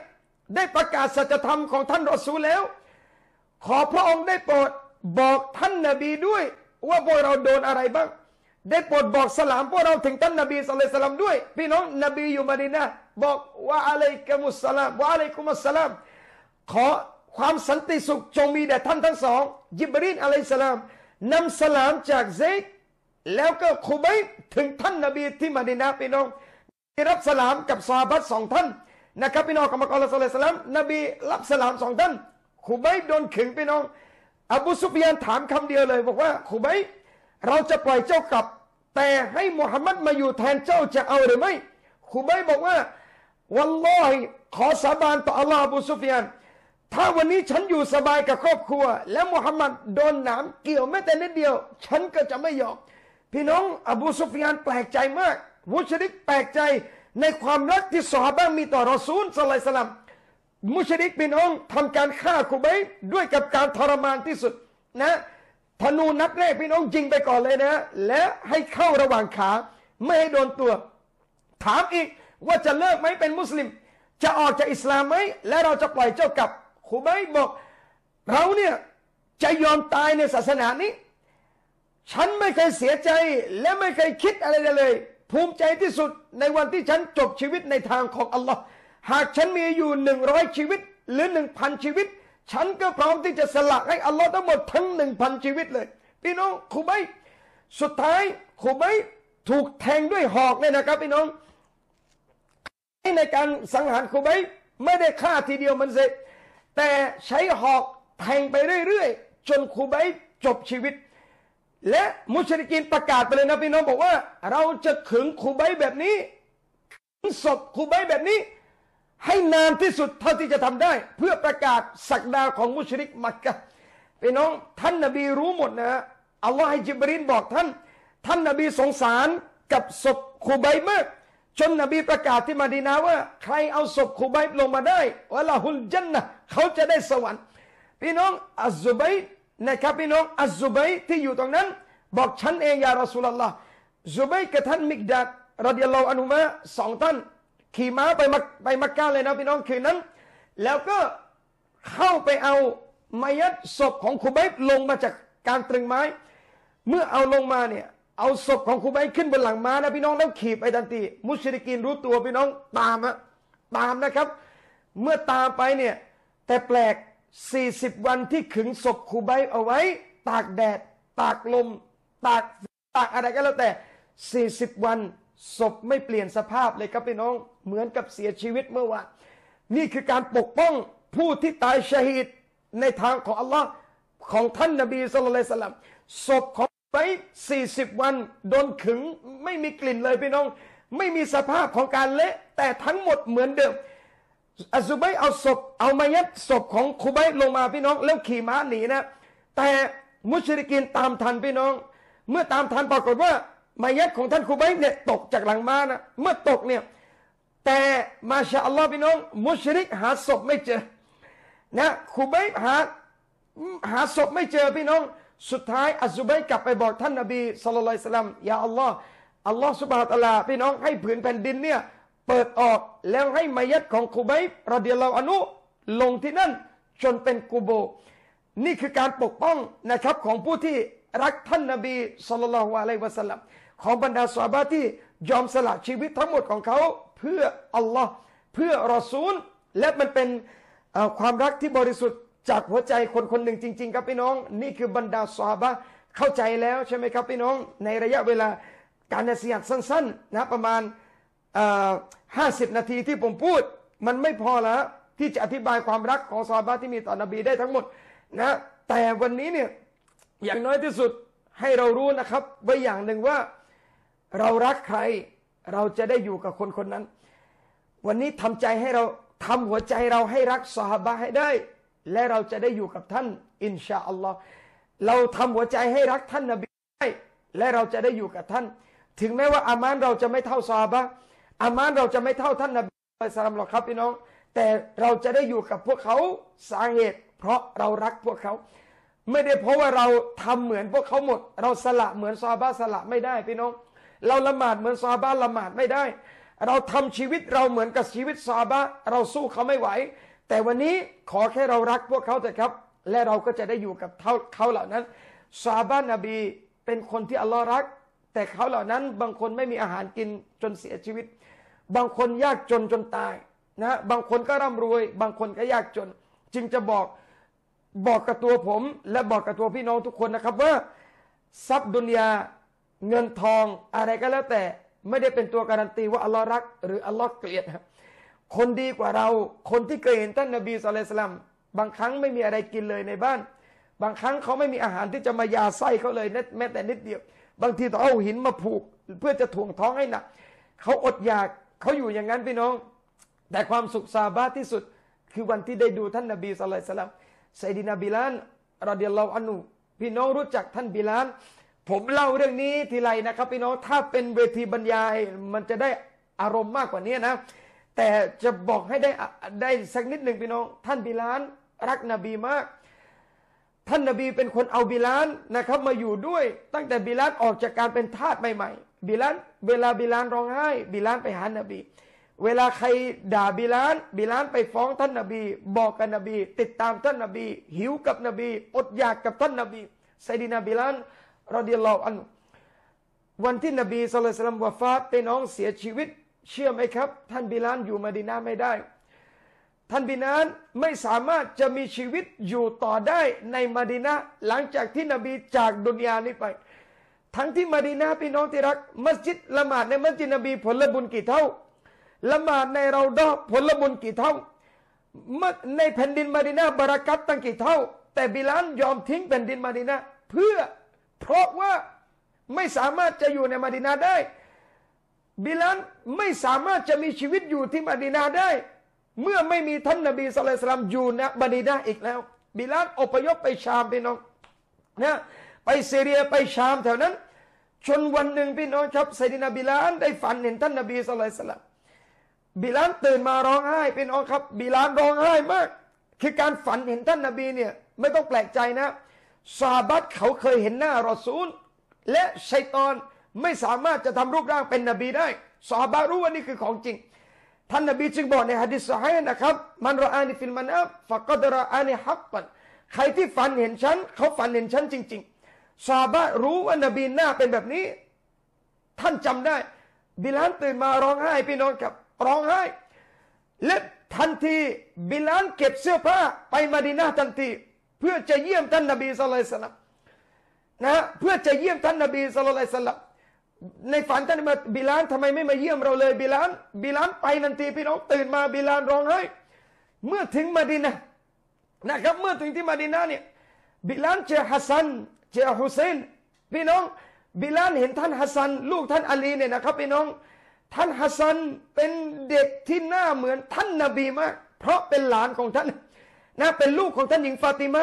ได้ประกาศสัจธรรมของท่านรอซูลแล้วขอพระองค์ได้โปรดบอกท่านนบีด้วยว่าพวกเราโดนอะไรบ้างได้โปรดบอกสลามพวกเราถึงท่านนบีศ็อลลัลลอฮุอะลัยฮิวะซัลลัมด้วยพี่น้องนบีอยู่มะดีนะห์บอกว่าอะลัยกุมุสสลามวะอะลัยกุมุสสลามขอความสันติสุขจงมีแด่ท่านทั้งสองญิบรีลอะลัยฮิสสลามนำสลามจากเซกแล้วก็คุบัยบถึงท่านนบีที่มะดีนะห์พี่น้องได้รับสลามกับซอฮาบะห์สองท่านนะครับพี่น้องกับอัลลอฮ์ศ็อลลัลลอฮุอะลัยฮิวะซัลลัมนบีรับสลามสองท่านคุบัยบโดนขึงพี่น้องอบูซุฟยานถามคำเดียวเลยบอกว่าคุบัยบเราจะปล่อยเจ้ากลับแต่ให้มุฮัมมัดมาอยู่แทนเจ้าจะเอาหรือไม่คุบัยบบอกว่าวัลลอฮิขอสาบานต่ออัลลอฮ์อบูซุฟยานถ้าวันนี้ฉันอยู่สบายกับครอบครัวและมุฮัมมัดโดนหนามเกี่ยวแม้แต่นิดเดียวฉันก็จะไม่ยอมพี่น้องอบูซุฟยานแปลกใจมากมุชริกแปลกใจในความรักที่ซอฮาบะห์มีต่อรอซูลศ็อลลัลลอฮุอะลัยฮิวะซัลลัมมุชริกพี่น้องทำการฆ่าคุบัยบด้วยกับการทรมานที่สุดนะธนูนัดแรกพี่น้องยิงไปก่อนเลยนะและให้เข้าระหว่างขาไม่ให้โดนตัวถามอีกว่าจะเลิกไหมเป็นมุสลิมจะออกจากอิสลามไหมและเราจะปล่อยเจ้ากลับคุบัยบบอกเราเนี่ยจะยอมตายในศาสนานี้ฉันไม่เคยเสียใจและไม่เคยคิดอะไรเลยภูมิใจที่สุดในวันที่ฉันจบชีวิตในทางของอัลลอฮ์หากฉันมีอยู่หนึ่งร้อยชีวิตหรือหนึ่งพันชีวิตฉันก็พร้อมที่จะสละให้อัลลอฮ์ทั้งหมดทั้งหนึ่งพันชีวิตเลยพี่น้องคุบัยบสุดท้ายคุบัยบถูกแทงด้วยหอกเนี่ยนะครับพี่น้องในการสังหารคุบัยบไม่ได้ฆ่าทีเดียวมันเสร็จแต่ใช้หอกแทงไปเรื่อยๆจนคุบัยบจบชีวิตและมุชริกีนประกาศไปเลยนะพี่น้องบอกว่าเราจะขึงคุบัยบแบบนี้ศพคุบัยบแบบนี้ให้นานที่สุดเท่าที่จะทำได้เพื่อประกาศศักดาของมุชริกมักกะห์พี่น้องท่านนบีรู้หมดนะอัลลอฮ์ให้จิบรีลบอกท่านท่านนบีสงสารกับศพคุบัยบมากจนนบีประกาศที่มะดีนะห์ว่าใครเอาศพคุบัยบลงมาได้วะละฮุลญันนะห์เขาจะได้สวรรค์พี่น้องอัซซุบัยรนะครับพี่น้องอัซซุบัยรที่อยู่ตรงนั้นบอกฉันเองยารอซูลุลลอฮ์ซุบัยรกับท่านมิกดาดรอฎิยัลลอฮุอันฮุมาสองท่านขี่ม้าไปมักไปมักกะเลยนะพี่น้องคืนนั้นแล้วก็เข้าไปเอามายัดศพของคุบัยบลงมาจากการตรึงไม้เมื่อเอาลงมาเนี่ยเอาศพของคุบัยบขึ้นบนหลังม้านะพี่น้องแล้วขี่ไปทันทีมุชริกีนรู้ตัวพี่น้องตามนะตามนะครับเมื่อตามไปเนี่ยแต่แปลกสี่สิบวันที่ขึงศพคุบัยบเอาไว้ตากแดดตากลมตากตากอะไรก็แล้วแต่สี่สิบวันศพไม่เปลี่ยนสภาพเลยครับพี่น้องเหมือนกับเสียชีวิตเมื่อวานนี่คือการปกป้องผู้ที่ตายชะฮีดในทางของอัลลอฮ์ของท่านนบีศ็อลลัลลอฮุอะลัยฮิวะซัลลัมศพของไปสี่สิบวันโดนขึงไม่มีกลิ่นเลยพี่น้องไม่มีสภาพของการเละแต่ทั้งหมดเหมือนเดิมอัซซุบัยรเอาศพเอามายัดศพของคุบัยบลงมาพี่น้องแล้วขี่ม้าหนีนะแต่มุชริกีนตามทันพี่น้องเมื่อตามทันปรากฏว่ามายัดของท่านคุบัยบเนี่ยตกจากหลังม้านะเมื่อตกเนี่ยแต่มาชาอัลลอฮ์พี่น้องมุชริกหาศพไม่เจอนะคุบัยบหาหาศพไม่เจอพี่น้องสุดท้ายอัซซุบัยรกลับไปบอกท่านนบีศ็อลลัลลอฮุอะลัยฮิวะซัลลัมยาอัลลอฮ์อัลลอฮ์ซุบฮานะฮูวะตะอาลาพี่น้องให้ผืนแผ่นดินเนี่ยเปิดออกแล้วให้มายัดของคุบัยบรอฎิยัลลอฮุอันฮุลงที่นั่นจนเป็นกุโบนี่คือการปกป้องนะครับของผู้ที่รักท่านนบีศ็อลลัลลอฮุอะลัยฮิวะซัลลัมของบรรดาซอฮาบะห์ที่ยอมสละชีวิตทั้งหมดของเขาเพื่ออัลลอฮ์เพื่อรอซูลและมันเป็นความรักที่บริสุทธิ์จากหัวใจคนคนหนึ่งจริงๆครับพี่น้องนี่คือบรรดาซอฮาบะห์เข้าใจแล้วใช่ไหมครับพี่น้องในระยะเวลาการนสีหะห์สั้นๆนะประมาณห้าสิบนาทีที่ผมพูดมันไม่พอแล้วที่จะอธิบายความรักของซอฮาบะห์ที่มีต่อนบีได้ทั้งหมดนะแต่วันนี้เนี่ยอย่างน้อยที่สุดให้เรารู้นะครับไว้อย่างหนึ่งว่าเรารักใครเราจะได้อยู่กับคนคนนั้น วันนี้ทำใจให้เราทำหัวใจเราให้รักซอฮาบะห์ให้ได้และเราจะได้อยู่กับท่านอินชาอัลลอฮ์เราทำหัวใจให้รักท่านนบีได้และเราจะได้อยู่กับท่านถึงแม้ว่าอามานเราจะไม่เท่าซอฮาบะห์อามานเราจะไม่เท่าท่านนบีศ็อลลัลลอฮุอะลัยฮิวะซัลลัมหรอกครับพี่น้องแต่เราจะได้อยู่กับพวกเขาสาเหตุเพราะเรารักพวกเขาไม่ได้เพราะว่าเราทำเหมือนพวกเขาหมดเราสละเหมือนซอฮาบะห์สละไม่ได้พี่น้องเราละหมาดเหมือนซอฮาบะห์ละหมาดไม่ได้เราทำชีวิตเราเหมือนกับชีวิตซอฮาบะห์เราสู้เขาไม่ไหวแต่วันนี้ขอแค่เรารักพวกเขาเถอะครับและเราก็จะได้อยู่กับเขาเหล่านั้นซอฮาบะห์นบีเป็นคนที่อัลลอฮ์รักแต่เขาเหล่านั้นบางคนไม่มีอาหารกินจนเสียชีวิตบางคนยากจนจนตายนะบางคนก็ร่ำรวยบางคนก็ยากจนจึงจะบอกบอกกับตัวผมและบอกกับตัวพี่น้องทุกคนนะครับว่าทรัพย์ดุนยาเงินทองอะไรก็แล้วแต่ไม่ได้เป็นตัวการันตีว่าอัลลอฮ์รักหรืออัลลอฮ์เกลียดครับคนดีกว่าเราคนที่เคยเห็นท่านนบีศ็อลลัลลอฮุอะลัยฮิวะซัลลัมบางครั้งไม่มีอะไรกินเลยในบ้านบางครั้งเขาไม่มีอาหารที่จะมายาไส้เขาเลยแม้แต่นิดเดียวบางทีต้องเอาหินมาผูกเพื่อจะถ่วงท้องให้หนักเขาอดอยากเขาอยู่อย่างนั้นพี่น้องแต่ความสุขซอฮาบะห์ที่สุดคือวันที่ได้ดูท่านนบีศ็อลลัลลอฮุอะลัยฮิวะซัลลัมไซยิดีนาบิลาลรอฎิยัลลอฮุอันฮุพี่น้องรู้จักท่านบิลาลผมเล่าเรื่องนี้ทีไรนะครับพี่น้องถ้าเป็นเวทีบรรยายมันจะได้อารมณ์มากกว่านี้นะแต่จะบอกให้ได้ได้สักนิดหนึ่งพี่น้องท่านบิลาลรักนบีมากท่านนบีเป็นคนเอาบิลาลนะครับมาอยู่ด้วยตั้งแต่บิลาลออกจากการเป็นทาสใหม่ๆบิลาลเวลาบิลาลร้องไห้บิลาลไปหานบีเวลาใครด่าบิลาลบิลาลไปฟ้องท่านนบีบอกกับนบีติดตามท่านนบีหิวกับนบีอดอยากกับท่านนบีไซยิดีนาบิลาลรอฎิยัลลอฮุอันฮุวันที่นบีศ็อลลัลลอฮุอะลัยฮิวะซัลลัมวะฟาตไปน้องเสียชีวิตเชื่อไหมครับท่านบิลาลอยู่มะดีนะห์ไม่ได้ท่านบิลาลไม่สามารถจะมีชีวิตอยู่ต่อได้ในมะดีนะห์หลังจากที่นบีจากดุนยานี้ไปทั้งที่มะดีนะห์พี่น้องที่รักมัสยิดละหมาดในมัสยิดนบีผลบุญกี่เท่าละหมาดในเราดอผลบุญกี่เท่าในแผ่นดินมะดีนะห์บะเราะกัตตั้งกี่เท่าแต่บิลาลยอมทิ้งแผ่นดินมะดีนะห์เพื่อเพราะว่าไม่สามารถจะอยู่ในมะดีนะห์ได้บิลาลไม่สามารถจะมีชีวิตอยู่ที่มะดีนะห์ได้เมื่อไม่มีท่านนบีศ็อลลัลลอฮุอะลัยฮิวะซัลลัมอยู่ณมะดีนะห์อีกแล้วบิลาลอพยพไปชามพี่น้องนะไปซีเรียไปชามแถวนั้นจนวันหนึ่งพี่น้องครับไซยิดีนาบิลาลได้ฝันเห็นท่านนบีศ็อลลัลลอฮุอะลัยฮิวะซัลลัมบิลาลตื่นมาร้องไห้พี่น้องครับบิลาลร้องไห้มากคือการฝันเห็นท่านนบีเนี่ยไม่ต้องแปลกใจนะซอฮาบะห์เขาเคยเห็นหน้ารอซูลและชัยฏอนไม่สามารถจะทำรูปร่างเป็นนบีได้ซอฮาบะห์รู้ว่านี่คือของจริงท่านนบีจึงบอกในหะดีษซอฮีห์นะครับมันรออานีฟิลมานาบฟะกอดรออานีฮักกันใครที่ฝันเห็นฉันเขาฝันเห็นฉันจริงๆซอฮาบะห์รู้ว่านบีหน้าเป็นแบบนี้ท่านจำได้บิลาลตื่นมาร้องไห้พี่น้องครับร้องไห้และทันทีบิลาลเก็บเสื้อผ้าไปมะดีนะห์ทันทีเพื่อจะเยี่ยมท่านนบีศ็อลลัลลอฮุอะลัยฮิวะซัลลัมนะเพื่อจะเยี่ยมท่านนบีศ็อลลัลลอฮุอะลัยฮิวะซัลลัมในฝันท่านบิลาลทำไมไม่มาเยี่ยมเราเลยบิลาลบิลาลไปทันทีพี่น้องตื่นมาบิลาลร้องไห้เมื่อถึงมะดีนะห์นะครับเมื่อถึงที่มะดีนะห์เนี่ยบิลาลเจอฮัสซันเจอฮุซัยน์พี่น้องบิลาลเห็นท่านฮัสซันลูกท่านอาลีเนี่ยนะครับพี่น้องท่านฮัสซันเป็นเด็กที่หน้าเหมือนท่านนบีมากเพราะเป็นหลานของท่านนะเป็นลูกของท่านหญิงฟาติมะ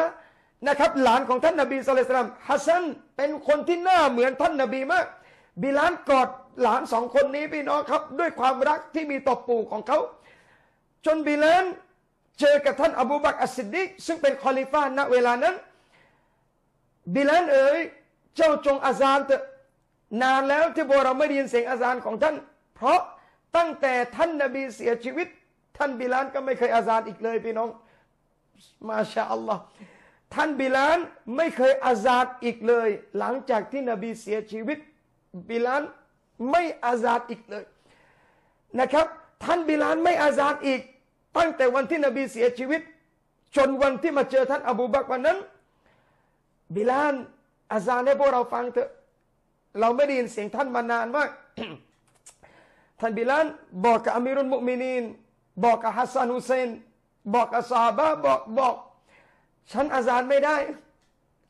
นะครับหลานของท่านนบีศ็อลลัลลอฮุอะลัยฮิวะซัลลัมฮัสซันเป็นคนที่หน้าเหมือนท่านนบีมากบิลาลกอดหลานสองคนนี้พี่น้องครับด้วยความรักที่มีต่อปู่ของเขาจนบิลาลเจอกับท่านอบูบักรอัสซิดดีกซึ่งเป็นคอลิฟะห์ณเวลานั้นบิลาลเอ๋ยเจ้าจงอาซานเถอะนานแล้วที่พวกเราไม่ได้ยินเสียงอาซานของท่านเพราะตั้งแต่ท่านนบีเสียชีวิตท่านบิลาลก็ไม่เคยอาซานอีกเลยพี่น้องมาชาอัลลอฮ์ท่านบิลาลไม่เคยอาซานอีกเลยหลังจากที่นบีเสียชีวิตบิลาลไม่อาซานอีกเลยนะครับท่านบิลาลไม่อาซานอีกตั้งแต่วันที่นบีเสียชีวิตจนวันที่มาเจอท่านอบูบักรวันนั้นบิลาลอาซานให้พวกเราฟังเถอะเราไม่ได้ยินเสียงท่านมานานมาก ท่านบิลาลบอกกับอามีรุลมุอ์มินีนบอกกับฮัสซันฮุเซนบอกกับซอฮาบะห์บอกบอกฉันอาซานไม่ได้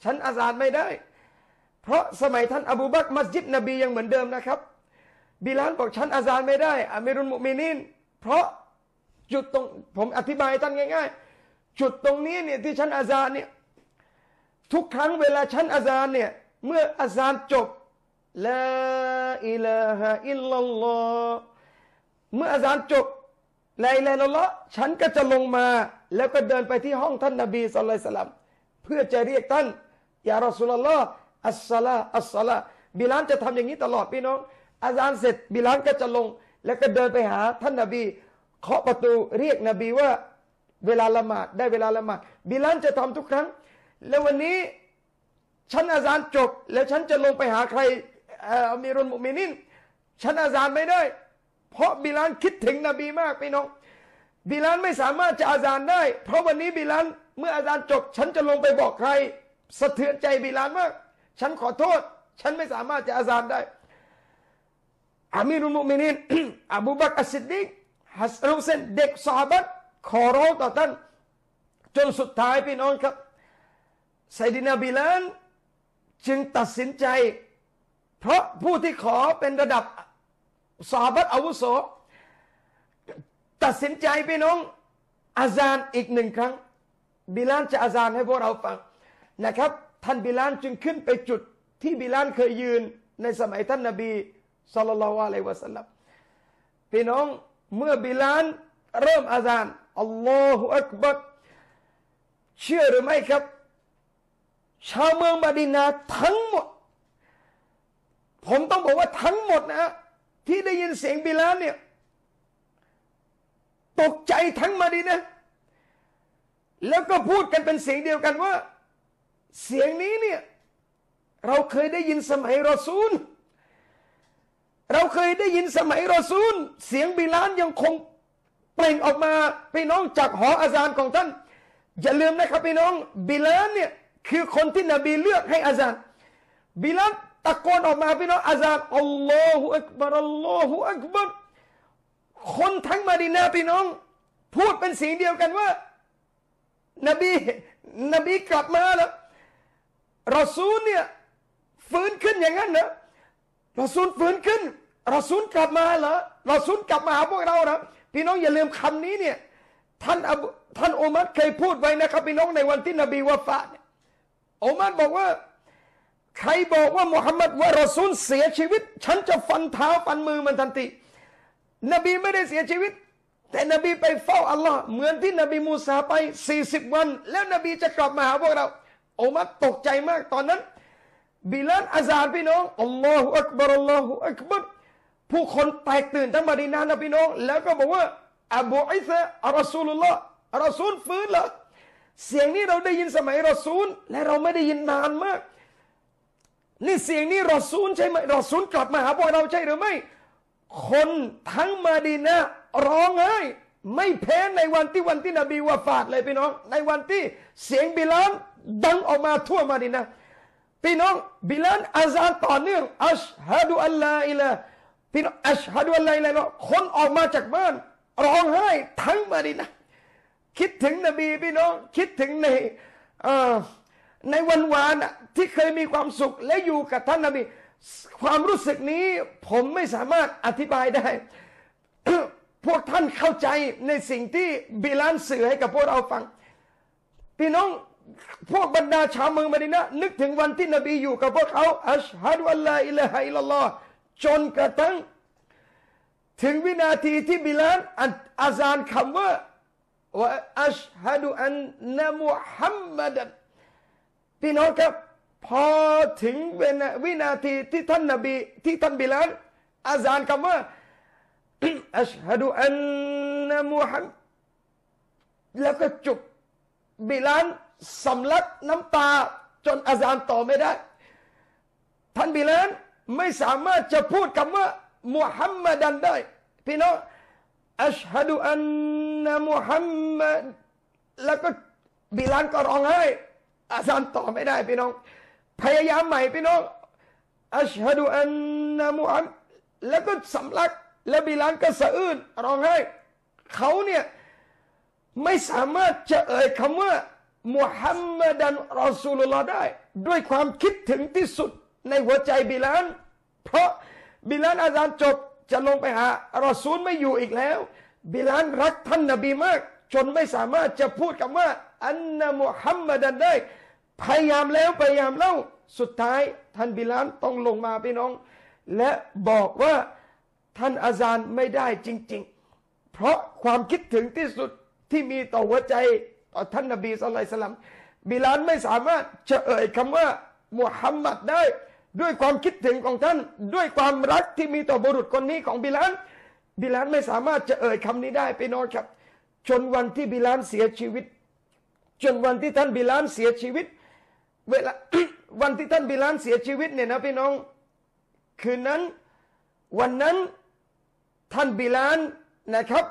ฉันอาซานไม่ได้เพราะสมัยท่านอบูบักรมัสยิดนบียังเหมือนเดิมนะครับบิลาลบอกฉันอาซานไม่ได้อามีรุลมุอ์มินีนเพ เพราะจุดตรงผมอธิบายท่านง่ายๆจุดตรงนี้เนี่ยที่ฉันอาซานเนี่ยทุกครั้งเวลาฉันอาซานเนี่ยเมื่ออาซานจบลาอิลาฮะอิลลัลลอฮ์เมื่ออาซานจบลาอิลาฮะอิลลัลลอฮ์ฉันก็จะลงมาแล้วก็เดินไปที่ห้องท่านนบีศ็อลลัลลอฮุอะลัยฮิวะซัลลัมเพื่อจะเรียกท่านยารอซูลุลลอฮ์อัสซะลาอัสซะลาบิลาลจะทำอย่างนี้ตลอดพี่น้องอาซานเสร็จบิลาลก็จะลงแล้วก็เดินไปหาท่านนบีเคาะประตูเรียกนบีว่าเวลาละหมาดได้เวลาละหมาดบิลาลจะทำทุกครั้งแล้ววันนี้ฉันอาซานจบแล้วฉันจะลงไปหาใครอามีรุลมุอ์มินีนฉันอาซานไม่ได้เพราะบิลาลคิดถึงนบีมากพี่น้องบิลาลไม่สามารถจะอาซานได้เพราะวันนี้บิลาลเมื่ออาซานจบฉันจะลงไปบอกใครสะเทือนใจบิลาลมากฉันขอโทษฉันไม่สามารถจะอาซานได้อามีรุลมุอ์มินีน อบูบักร อัส-ซิดดีก ฮัสซัน ฮุไซน์เด็กซอฮาบะห์ขอร้องต่อท่านจนสุดท้ายพี่น้องครับไซยดินาบิลาลจึงตัดสินใจเพราะผู้ที่ขอเป็นระดับซอฮาบะห์อาวุโสตัดสินใจพี่น้องอาซานอีกหนึ่งครั้งบิลาลจะอาซานให้พวกเราฟังนะครับท่านบิลาลจึงขึ้นไปจุดที่บิลาลเคยยืนในสมัยท่านนบีศ็อลลัลลอฮุอะลัยฮิวะซัลลัมพี่น้องเมื่อบิลาลเริ่มอาซานอัลลอฮุอักบัรเชื่อหรือไม่ครับชาวเมืองมะดีนะห์ทั้งหมดผมต้องบอกว่าทั้งหมดนะที่ได้ยินเสียงบิลาลเนี่ยตกใจทั้งมะดีนะห์แล้วก็พูดกันเป็นเสียงเดียวกันว่าเสียงนี้เนี่ยเราเคยได้ยินสมัยรอซูลเราเคยได้ยินสมัยรอซูลเสียงบิลาลยังคงเปล่งออกมาพี่น้องจากหออาซานของท่านอย่าลืมนะครับพี่น้องบิลาลเนี่ยคือคนที่นบีเลือกให้อาซานบิลาลตะโกนออกมาพี่น้องอาซานอัลลอฮุอักบัรอัลลอฮุอักบัรคนทั้งมะดีนะห์พี่น้องพูดเป็นเสียงเดียวกันว่านบีนบีกลับมาแล้วรอซูลเนี่ยฟื้นขึ้นอย่างนั้นนะรอซูลฟื้นขึ้นรอซูลกลับมาเหรอรอซูลกลับมาหาพวกเรานะพี่น้องอย่าลืมคำนี้เนี่ยท่านท่านอุมัรเคยพูดไว้นะครับพี่น้องในวันที่นบีวะฟาตอุมัรบอกว่าใครบอกว่ามุฮัมมัดว่ารอซูลเสียชีวิตฉันจะฟันเท้าฟันมือมันทันทีนบีไม่ได้เสียชีวิตแต่นบีไปเฝ้าอัลลอฮ์เหมือนที่นบีมูซาไปสี่สิบวันแล้วนบีจะกลับมาหาพวกเราอุมัรตกใจมากตอนนั้นบิลาลอาซานพี่น้องอัลลอฮฺอักบัรอัลลอฮฺอักบัรผู้คนแตกตื่นทั้งมะดีนะห์นะพี่น้องแล้วก็บอกว่าอบูอิซะห์อัลรอซูลุลลอฮ์รอซูลฟื้นเหรอเสียงนี้เราได้ยินสมัยรอซูลและเราไม่ได้ยินนานมากนี่เสียงนี้รอซูลใช่ไหมรอซูลกลับมาหาพวกเราใช่หรือไม่คนทั้งมะดีนะห์ร้องไห้ไม่แพ้ในวันที่วันที่นบีวะฟาตเลยพี่น้องในวันที่เสียงบิลาลดังออกมาทั่วมะดีนะห์พี่น้องบิลาลอาซานต่อเนื่องอัชฮะดุอัลลอฮ์อิลาพี่น้องอัชฮะดุอัลลอฮ์อิลาคนออกมาจากบ้านร้องไห้ทั้งมะดีนะห์คิดถึงนบีพี่น้องคิดถึงในเอ่อในวันวานที่เคยมีความสุขและอยู่กับท่านนบีความรู้สึกนี้ผมไม่สามารถอธิบายได้ พวกท่านเข้าใจในสิ่งที่บิลาลสื่อให้กับพวกเราฟังพี่น้องพวกบรรดาชาวเมืองมะดีนะห์นึกถึงวันที่นบีอยู่กับพวกเขาอัชฮะดุอัลลอฮ์อิลาฮะอิลลัลลอฮ์จนกระทั่งถึงวินาทีที่บิลาลอาซานคำว่าว่าอัชฮะดุอันนะมุฮัมมัดพี่น้องครับพอถึงวินาทีที่ท่านนบีที่ท่านบิลาลอาซานคำว่าอัชฮะดุอันนะมุฮัมมัดแล้วก็จบบิลาลสำลักน้ำตาจนอาซานต่อไม่ได้ท่านบิลาลไม่สามารถจะพูดคำว่ามุฮัมมัดันได้พี่น้องอัชฮะดุอันนะมุฮัมมัดแล้วก็บิลาลก็ร้องไห้อาซานต่อไม่ได้พี่น้องพยายามใหม่พี่น้องอัชฮะดุอันนะมุฮัมมัดแล้วก็สำลักและบิลาลก็สะอื้นร้องไห้เขาเนี่ยไม่สามารถจะเอ่ยคำว่ามุฮัมมัดันรอซูลุลลอฮ์ได้ด้วยความคิดถึงที่สุดในหัวใจบิลาลเพราะบิลาลอาซานจบจะลงไปหารอซูลไม่อยู่อีกแล้ว บิลาลรักท่านนบีมากจนไม่สามารถจะพูดคำว่าอันนะมุฮัมมัดันได้พยายามแล้วพยายามเล่าสุดท้ายท่านบิลาลต้องลงมาพี่น้องและบอกว่าท่านอาซานไม่ได้จริงๆเพราะความคิดถึงที่สุดที่มีต่อหัวใจต่อท่านนบีศ็อลลัลลอฮุอะลัยฮิวะซัลลัมบิลาลไม่สามารถจะเอ่ยคำว่ามุฮัมมัดได้ด้วยความคิดถึงของท่านด้วยความรักที่มีต่อบุรุษคนนี้ของบิลาลบิลาลไม่สามารถจะเอ่ยคำนี้ได้พี่น้องครับจนวันที่บิลาลเสียชีวิตจนวันที่ท่านบิลาลเสียชีวิตเวลา วันที่ท่านบิลาลเสียชีวิตเนี่ยนะพี่น้องคืนนั้นวันนั้นท่านบิลาลนะครับ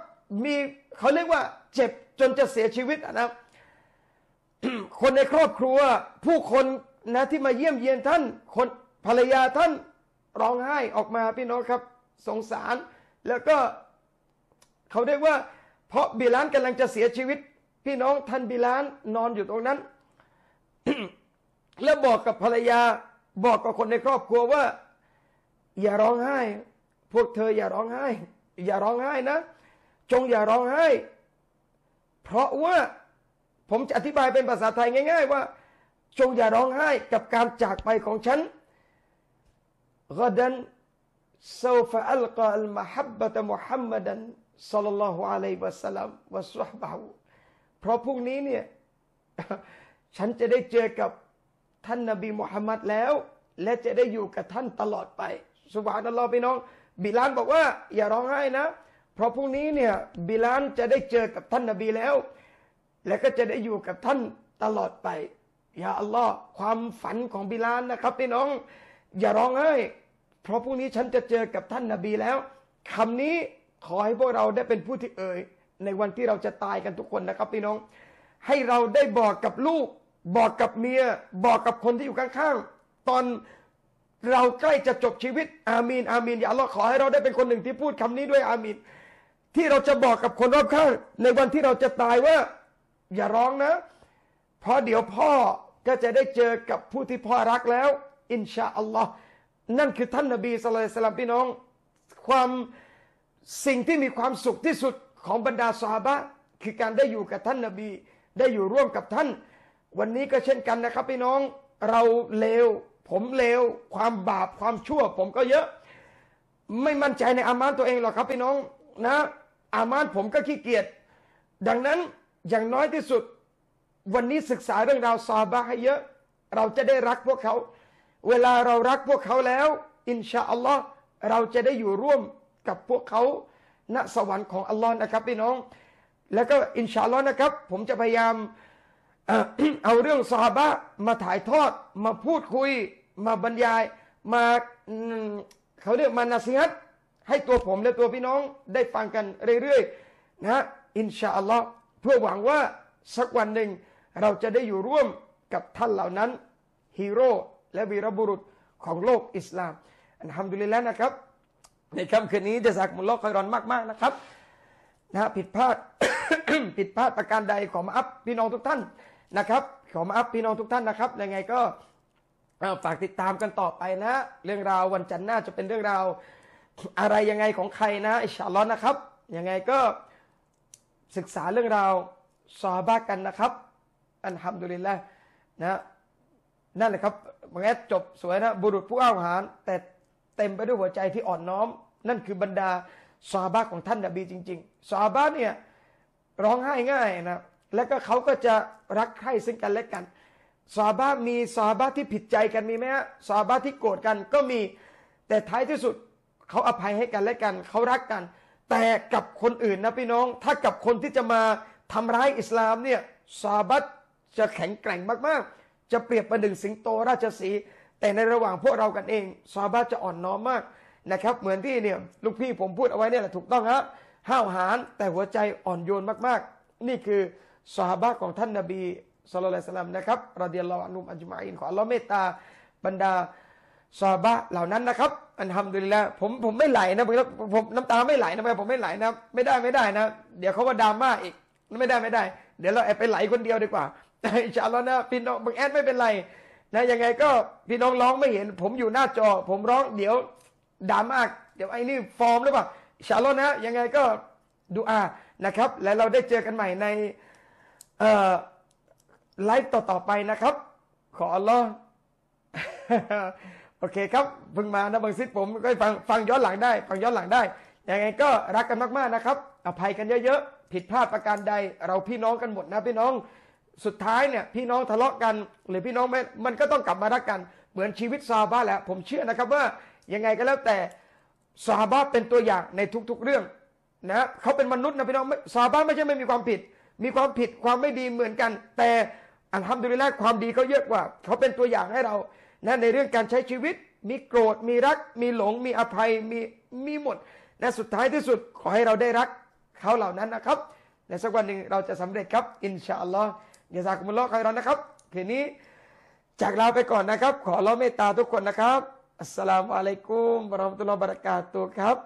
มีเขาเรียกว่าเจ็บจนจะเสียชีวิตนะครับ คนในครอบครัวผู้คนนะที่มาเยี่ยมเยียนท่านคนภรรยาท่านร้องไห้ออกมาพี่น้องครับสงสารแล้วก็เขาเรียกว่าเพราะบิลาลกำลังจะเสียชีวิตพี่น้องท่านบิลาลนอนอยู่ตรงนั้น แล้วบอกกับภรรยาบอกกับคนในครอบครัวว่าอย่าร้องไห้พวกเธออย่าร้องไห้อย่าร้องไห้นะจงอย่าร้องไห้เพราะว่าผมจะอธิบายเป็นภาษาไทยง่ายๆว่าจงอย่าร้องไห้กับการจากไปของฉันกะดันซอฟะอัลกาอัลมะฮับบะตะมุฮัมมัดันศ็อลลัลลอฮุอะลัยฮิวะซัลลัมวะซอฮบะฮูเพราะพรุ่งนี้เนี่ยฉันจะได้เจอกับท่านนบีมุฮัมมัดแล้วและจะได้อยู่กับท่านตลอดไปซุบฮานัลลอฮ์พี่น้องบิลาลบอกว่าอย่าร้องไห้นะเพราะพรุ่งนี้เนี่ยบิลาลจะได้เจอกับท่านนบีแล้วและก็จะได้อยู่กับท่านตลอดไปอย่าอัลลอฮ์ความฝันของบิลาลนะครับพี่น้องอย่าร้องไห้เพราะพรุ่งนี้ฉันจะเจอกับท่านนบีแล้วคำนี้ขอให้พวกเราได้เป็นผู้ที่เอ่ยในวันที่เราจะตายกันทุกคนนะครับพี่น้องให้เราได้บอกกับลูกบอกกับเมียบอกกับคนที่อยู่ข้างๆตอนเราใกล้จะจบชีวิตอามีนอามีนอย่าอัลลอฮ์ขอให้เราได้เป็นคนหนึ่งที่พูดคำนี้ด้วยอามีนที่เราจะบอกกับคนรอบข้างในวันที่เราจะตายว่าอย่าร้องนะเพราะเดี๋ยวพ่อก็จะได้เจอกับผู้ที่พ่อรักแล้วอินชาอัลลอฮ์นั่นคือท่านนบีศ็อลลัลลอฮุอะลัยฮิวะซัลลัมพี่น้องความสิ่งที่มีความสุขที่สุดของบรรดาซอฮาบะห์คือการได้อยู่กับท่านนบีได้อยู่ร่วมกับท่านวันนี้ก็เช่นกันนะครับพี่น้องเราเลวผมเลวความบาปความชั่วผมก็เยอะไม่มั่นใจในอามานตัวเองหรอกครับพี่น้องนะอามานผมก็ขี้เกียจดังนั้นอย่างน้อยที่สุดวันนี้ศึกษาเรื่องราวซอฮาบะห์ให้เยอะเราจะได้รักพวกเขาเวลาเรารักพวกเขาแล้วอินชาอัลลอฮ์เราจะได้อยู่ร่วมกับพวกเขาณสวรรค์ของอัลลอฮ์นะครับพี่น้องแล้วก็อินชาอัลลอฮ์นะครับผมจะพยายามเอาเรื่องซอฮาบะห์มาถ่ายทอดมาพูดคุยมาบรรยายมาเขาเรียกมานาซีฮัตให้ตัวผมและตัวพี่น้องได้ฟังกันเรื่อยๆนะอินชาอัลลอฮ์เพื่อหวังว่าสักวันหนึ่งเราจะได้อยู่ร่วมกับท่านเหล่านั้นฮีโร่และวีรบุรุษของโลกอิสลามอัลฮัมดุลิลละห์นะครับในค่ำคืนนี้จะสักมุลลอฮ์คอยรอนมากๆนะครับนะผิดพลาด ผิดพลาดประการใดขอมาอัพพี่น้องทุกท่านนะครับขอมาอัพพี่น้องทุกท่านนะครับยังไงก็ฝากติดตามกันต่อไปนะเรื่องราววันจันทร์หน้าจะเป็นเรื่องราวอะไรยังไงของใครนะอินชาอัลลอฮ์นะครับยังไงก็ศึกษาเรื่องราวซอฮาบะห์กันนะครับอัลฮัมดุลิลละห์นะนั่นแหละครับบางแอดจบสวยนะบุรุษผู้อ้าวหาญแต่เต็มไปด้วยหัวใจที่อ่อนน้อมนั่นคือบรรดาซอฮาบะห์ของท่านนบีจริงๆซอฮาบะห์เนี่ยร้องไห้ง่ายนะและก็เขาก็จะรักใคร่ซึ่งกันและกันซอฮาบะห์มีซอฮาบะห์ที่ผิดใจกันมีไหมฮะซอฮาบะห์ที่โกรธกันก็มีแต่ท้ายที่สุดเขาอภัยให้กันและกันเขารักกันแต่กับคนอื่นนะพี่น้องถ้ากับคนที่จะมาทำร้ายอิสลามเนี่ยซอฮาบะห์จะแข็งแกร่งมากๆจะเปรียบประหนึ่งสิงโตราชสีห์แต่ในระหว่างพวกเรากันเองซอฮาบะห์จะอ่อนน้อมมากนะครับเหมือนที่เนี่ยลูกพี่ผมพูดเอาไว้เนี่ยแหละถูกต้องฮะห้าวหาญแต่หัวใจอ่อนโยนมากๆนี่คือซอฮาบะห์ของท่านนบีศ็อลลัลลอฮุอะลัยฮิวะซัลลัมนะครับรอฎิยัลลอฮุอันฮุมอัจมะอีนขออัลเลาะห์เมตตาบรรดาซอฮาบะห์เหล่านั้นนะครับอัลฮัมดุลิลละห์ผมผมไม่ไหลนะผมน้ำตาไม่ไหลนะผมไม่ไหลนะไม่ได้ไม่ได้นะเดี๋ยวเขาว่าดราม่าอีกไม่ได้ไม่ได้เดี๋ยวเราแอบไปไหลคนเดียวดีกว่าอินชาอัลลอฮ์นะพี่น้องบางแอดไม่เป็นไรนะยังไงก็พี่น้องร้องไม่เห็นผมอยู่หน้าจอผมร้องเดี๋ยวด่ามากเดี๋ยวไอ้นี่ฟอร์มหรือเปล่าอินชาอัลลอฮ์นะยังไงก็ ดูอานะครับและเราได้เจอกันใหม่ในไลฟ์ต่อๆไปนะครับขออัลลอฮ์โอเคครับเพิ่งมานะบางซิดผมก็ฟังฟังย้อนหลังได้ฟังย้อนหลังได้ยังไงก็รักกันมากๆนะครับอภัยกันเยอะๆผิดพลาดประการใดเราพี่น้องกันหมดนะพี่น้องสุดท้ายเนี่ยพี่น้องทะเลาะกันหรือพี่น้องไม่มันก็ต้องกลับมารักกันเหมือนชีวิตซอฮาบะห์แหละผมเชื่อนะครับว่ายังไงก็แล้วแต่ซอฮาบะห์เป็นตัวอย่างในทุกๆเรื่องนะเขาเป็นมนุษย์นะพี่น้องซอฮาบะห์ไม่ใช่ไม่มีความผิดมีความผิดความไม่ดีเหมือนกันแต่อัลฮัมดุลิลละห์ความดีเขาเยอะกว่าเขาเป็นตัวอย่างให้เรานะในเรื่องการใช้ชีวิตมีโกรธมีรักมีหลงมีอภัยมีมีหมดและสุดท้ายที่สุดขอให้เราได้รักเขาเหล่านั้นนะครับและสักวันหนึ่งเราจะสำเร็จครับอินชาอัลลอฮ์ยะซากุมุลลอฮ์คอยรอนนะครับคืนนี้จากลาไปก่อนนะครับขออัลลอฮ์เมตตาทุกคนนะครับอัสสลามุอะลัยกุมวะเราะห์มะตุลลอฮิวะบะเราะกาตุฮ์ครับ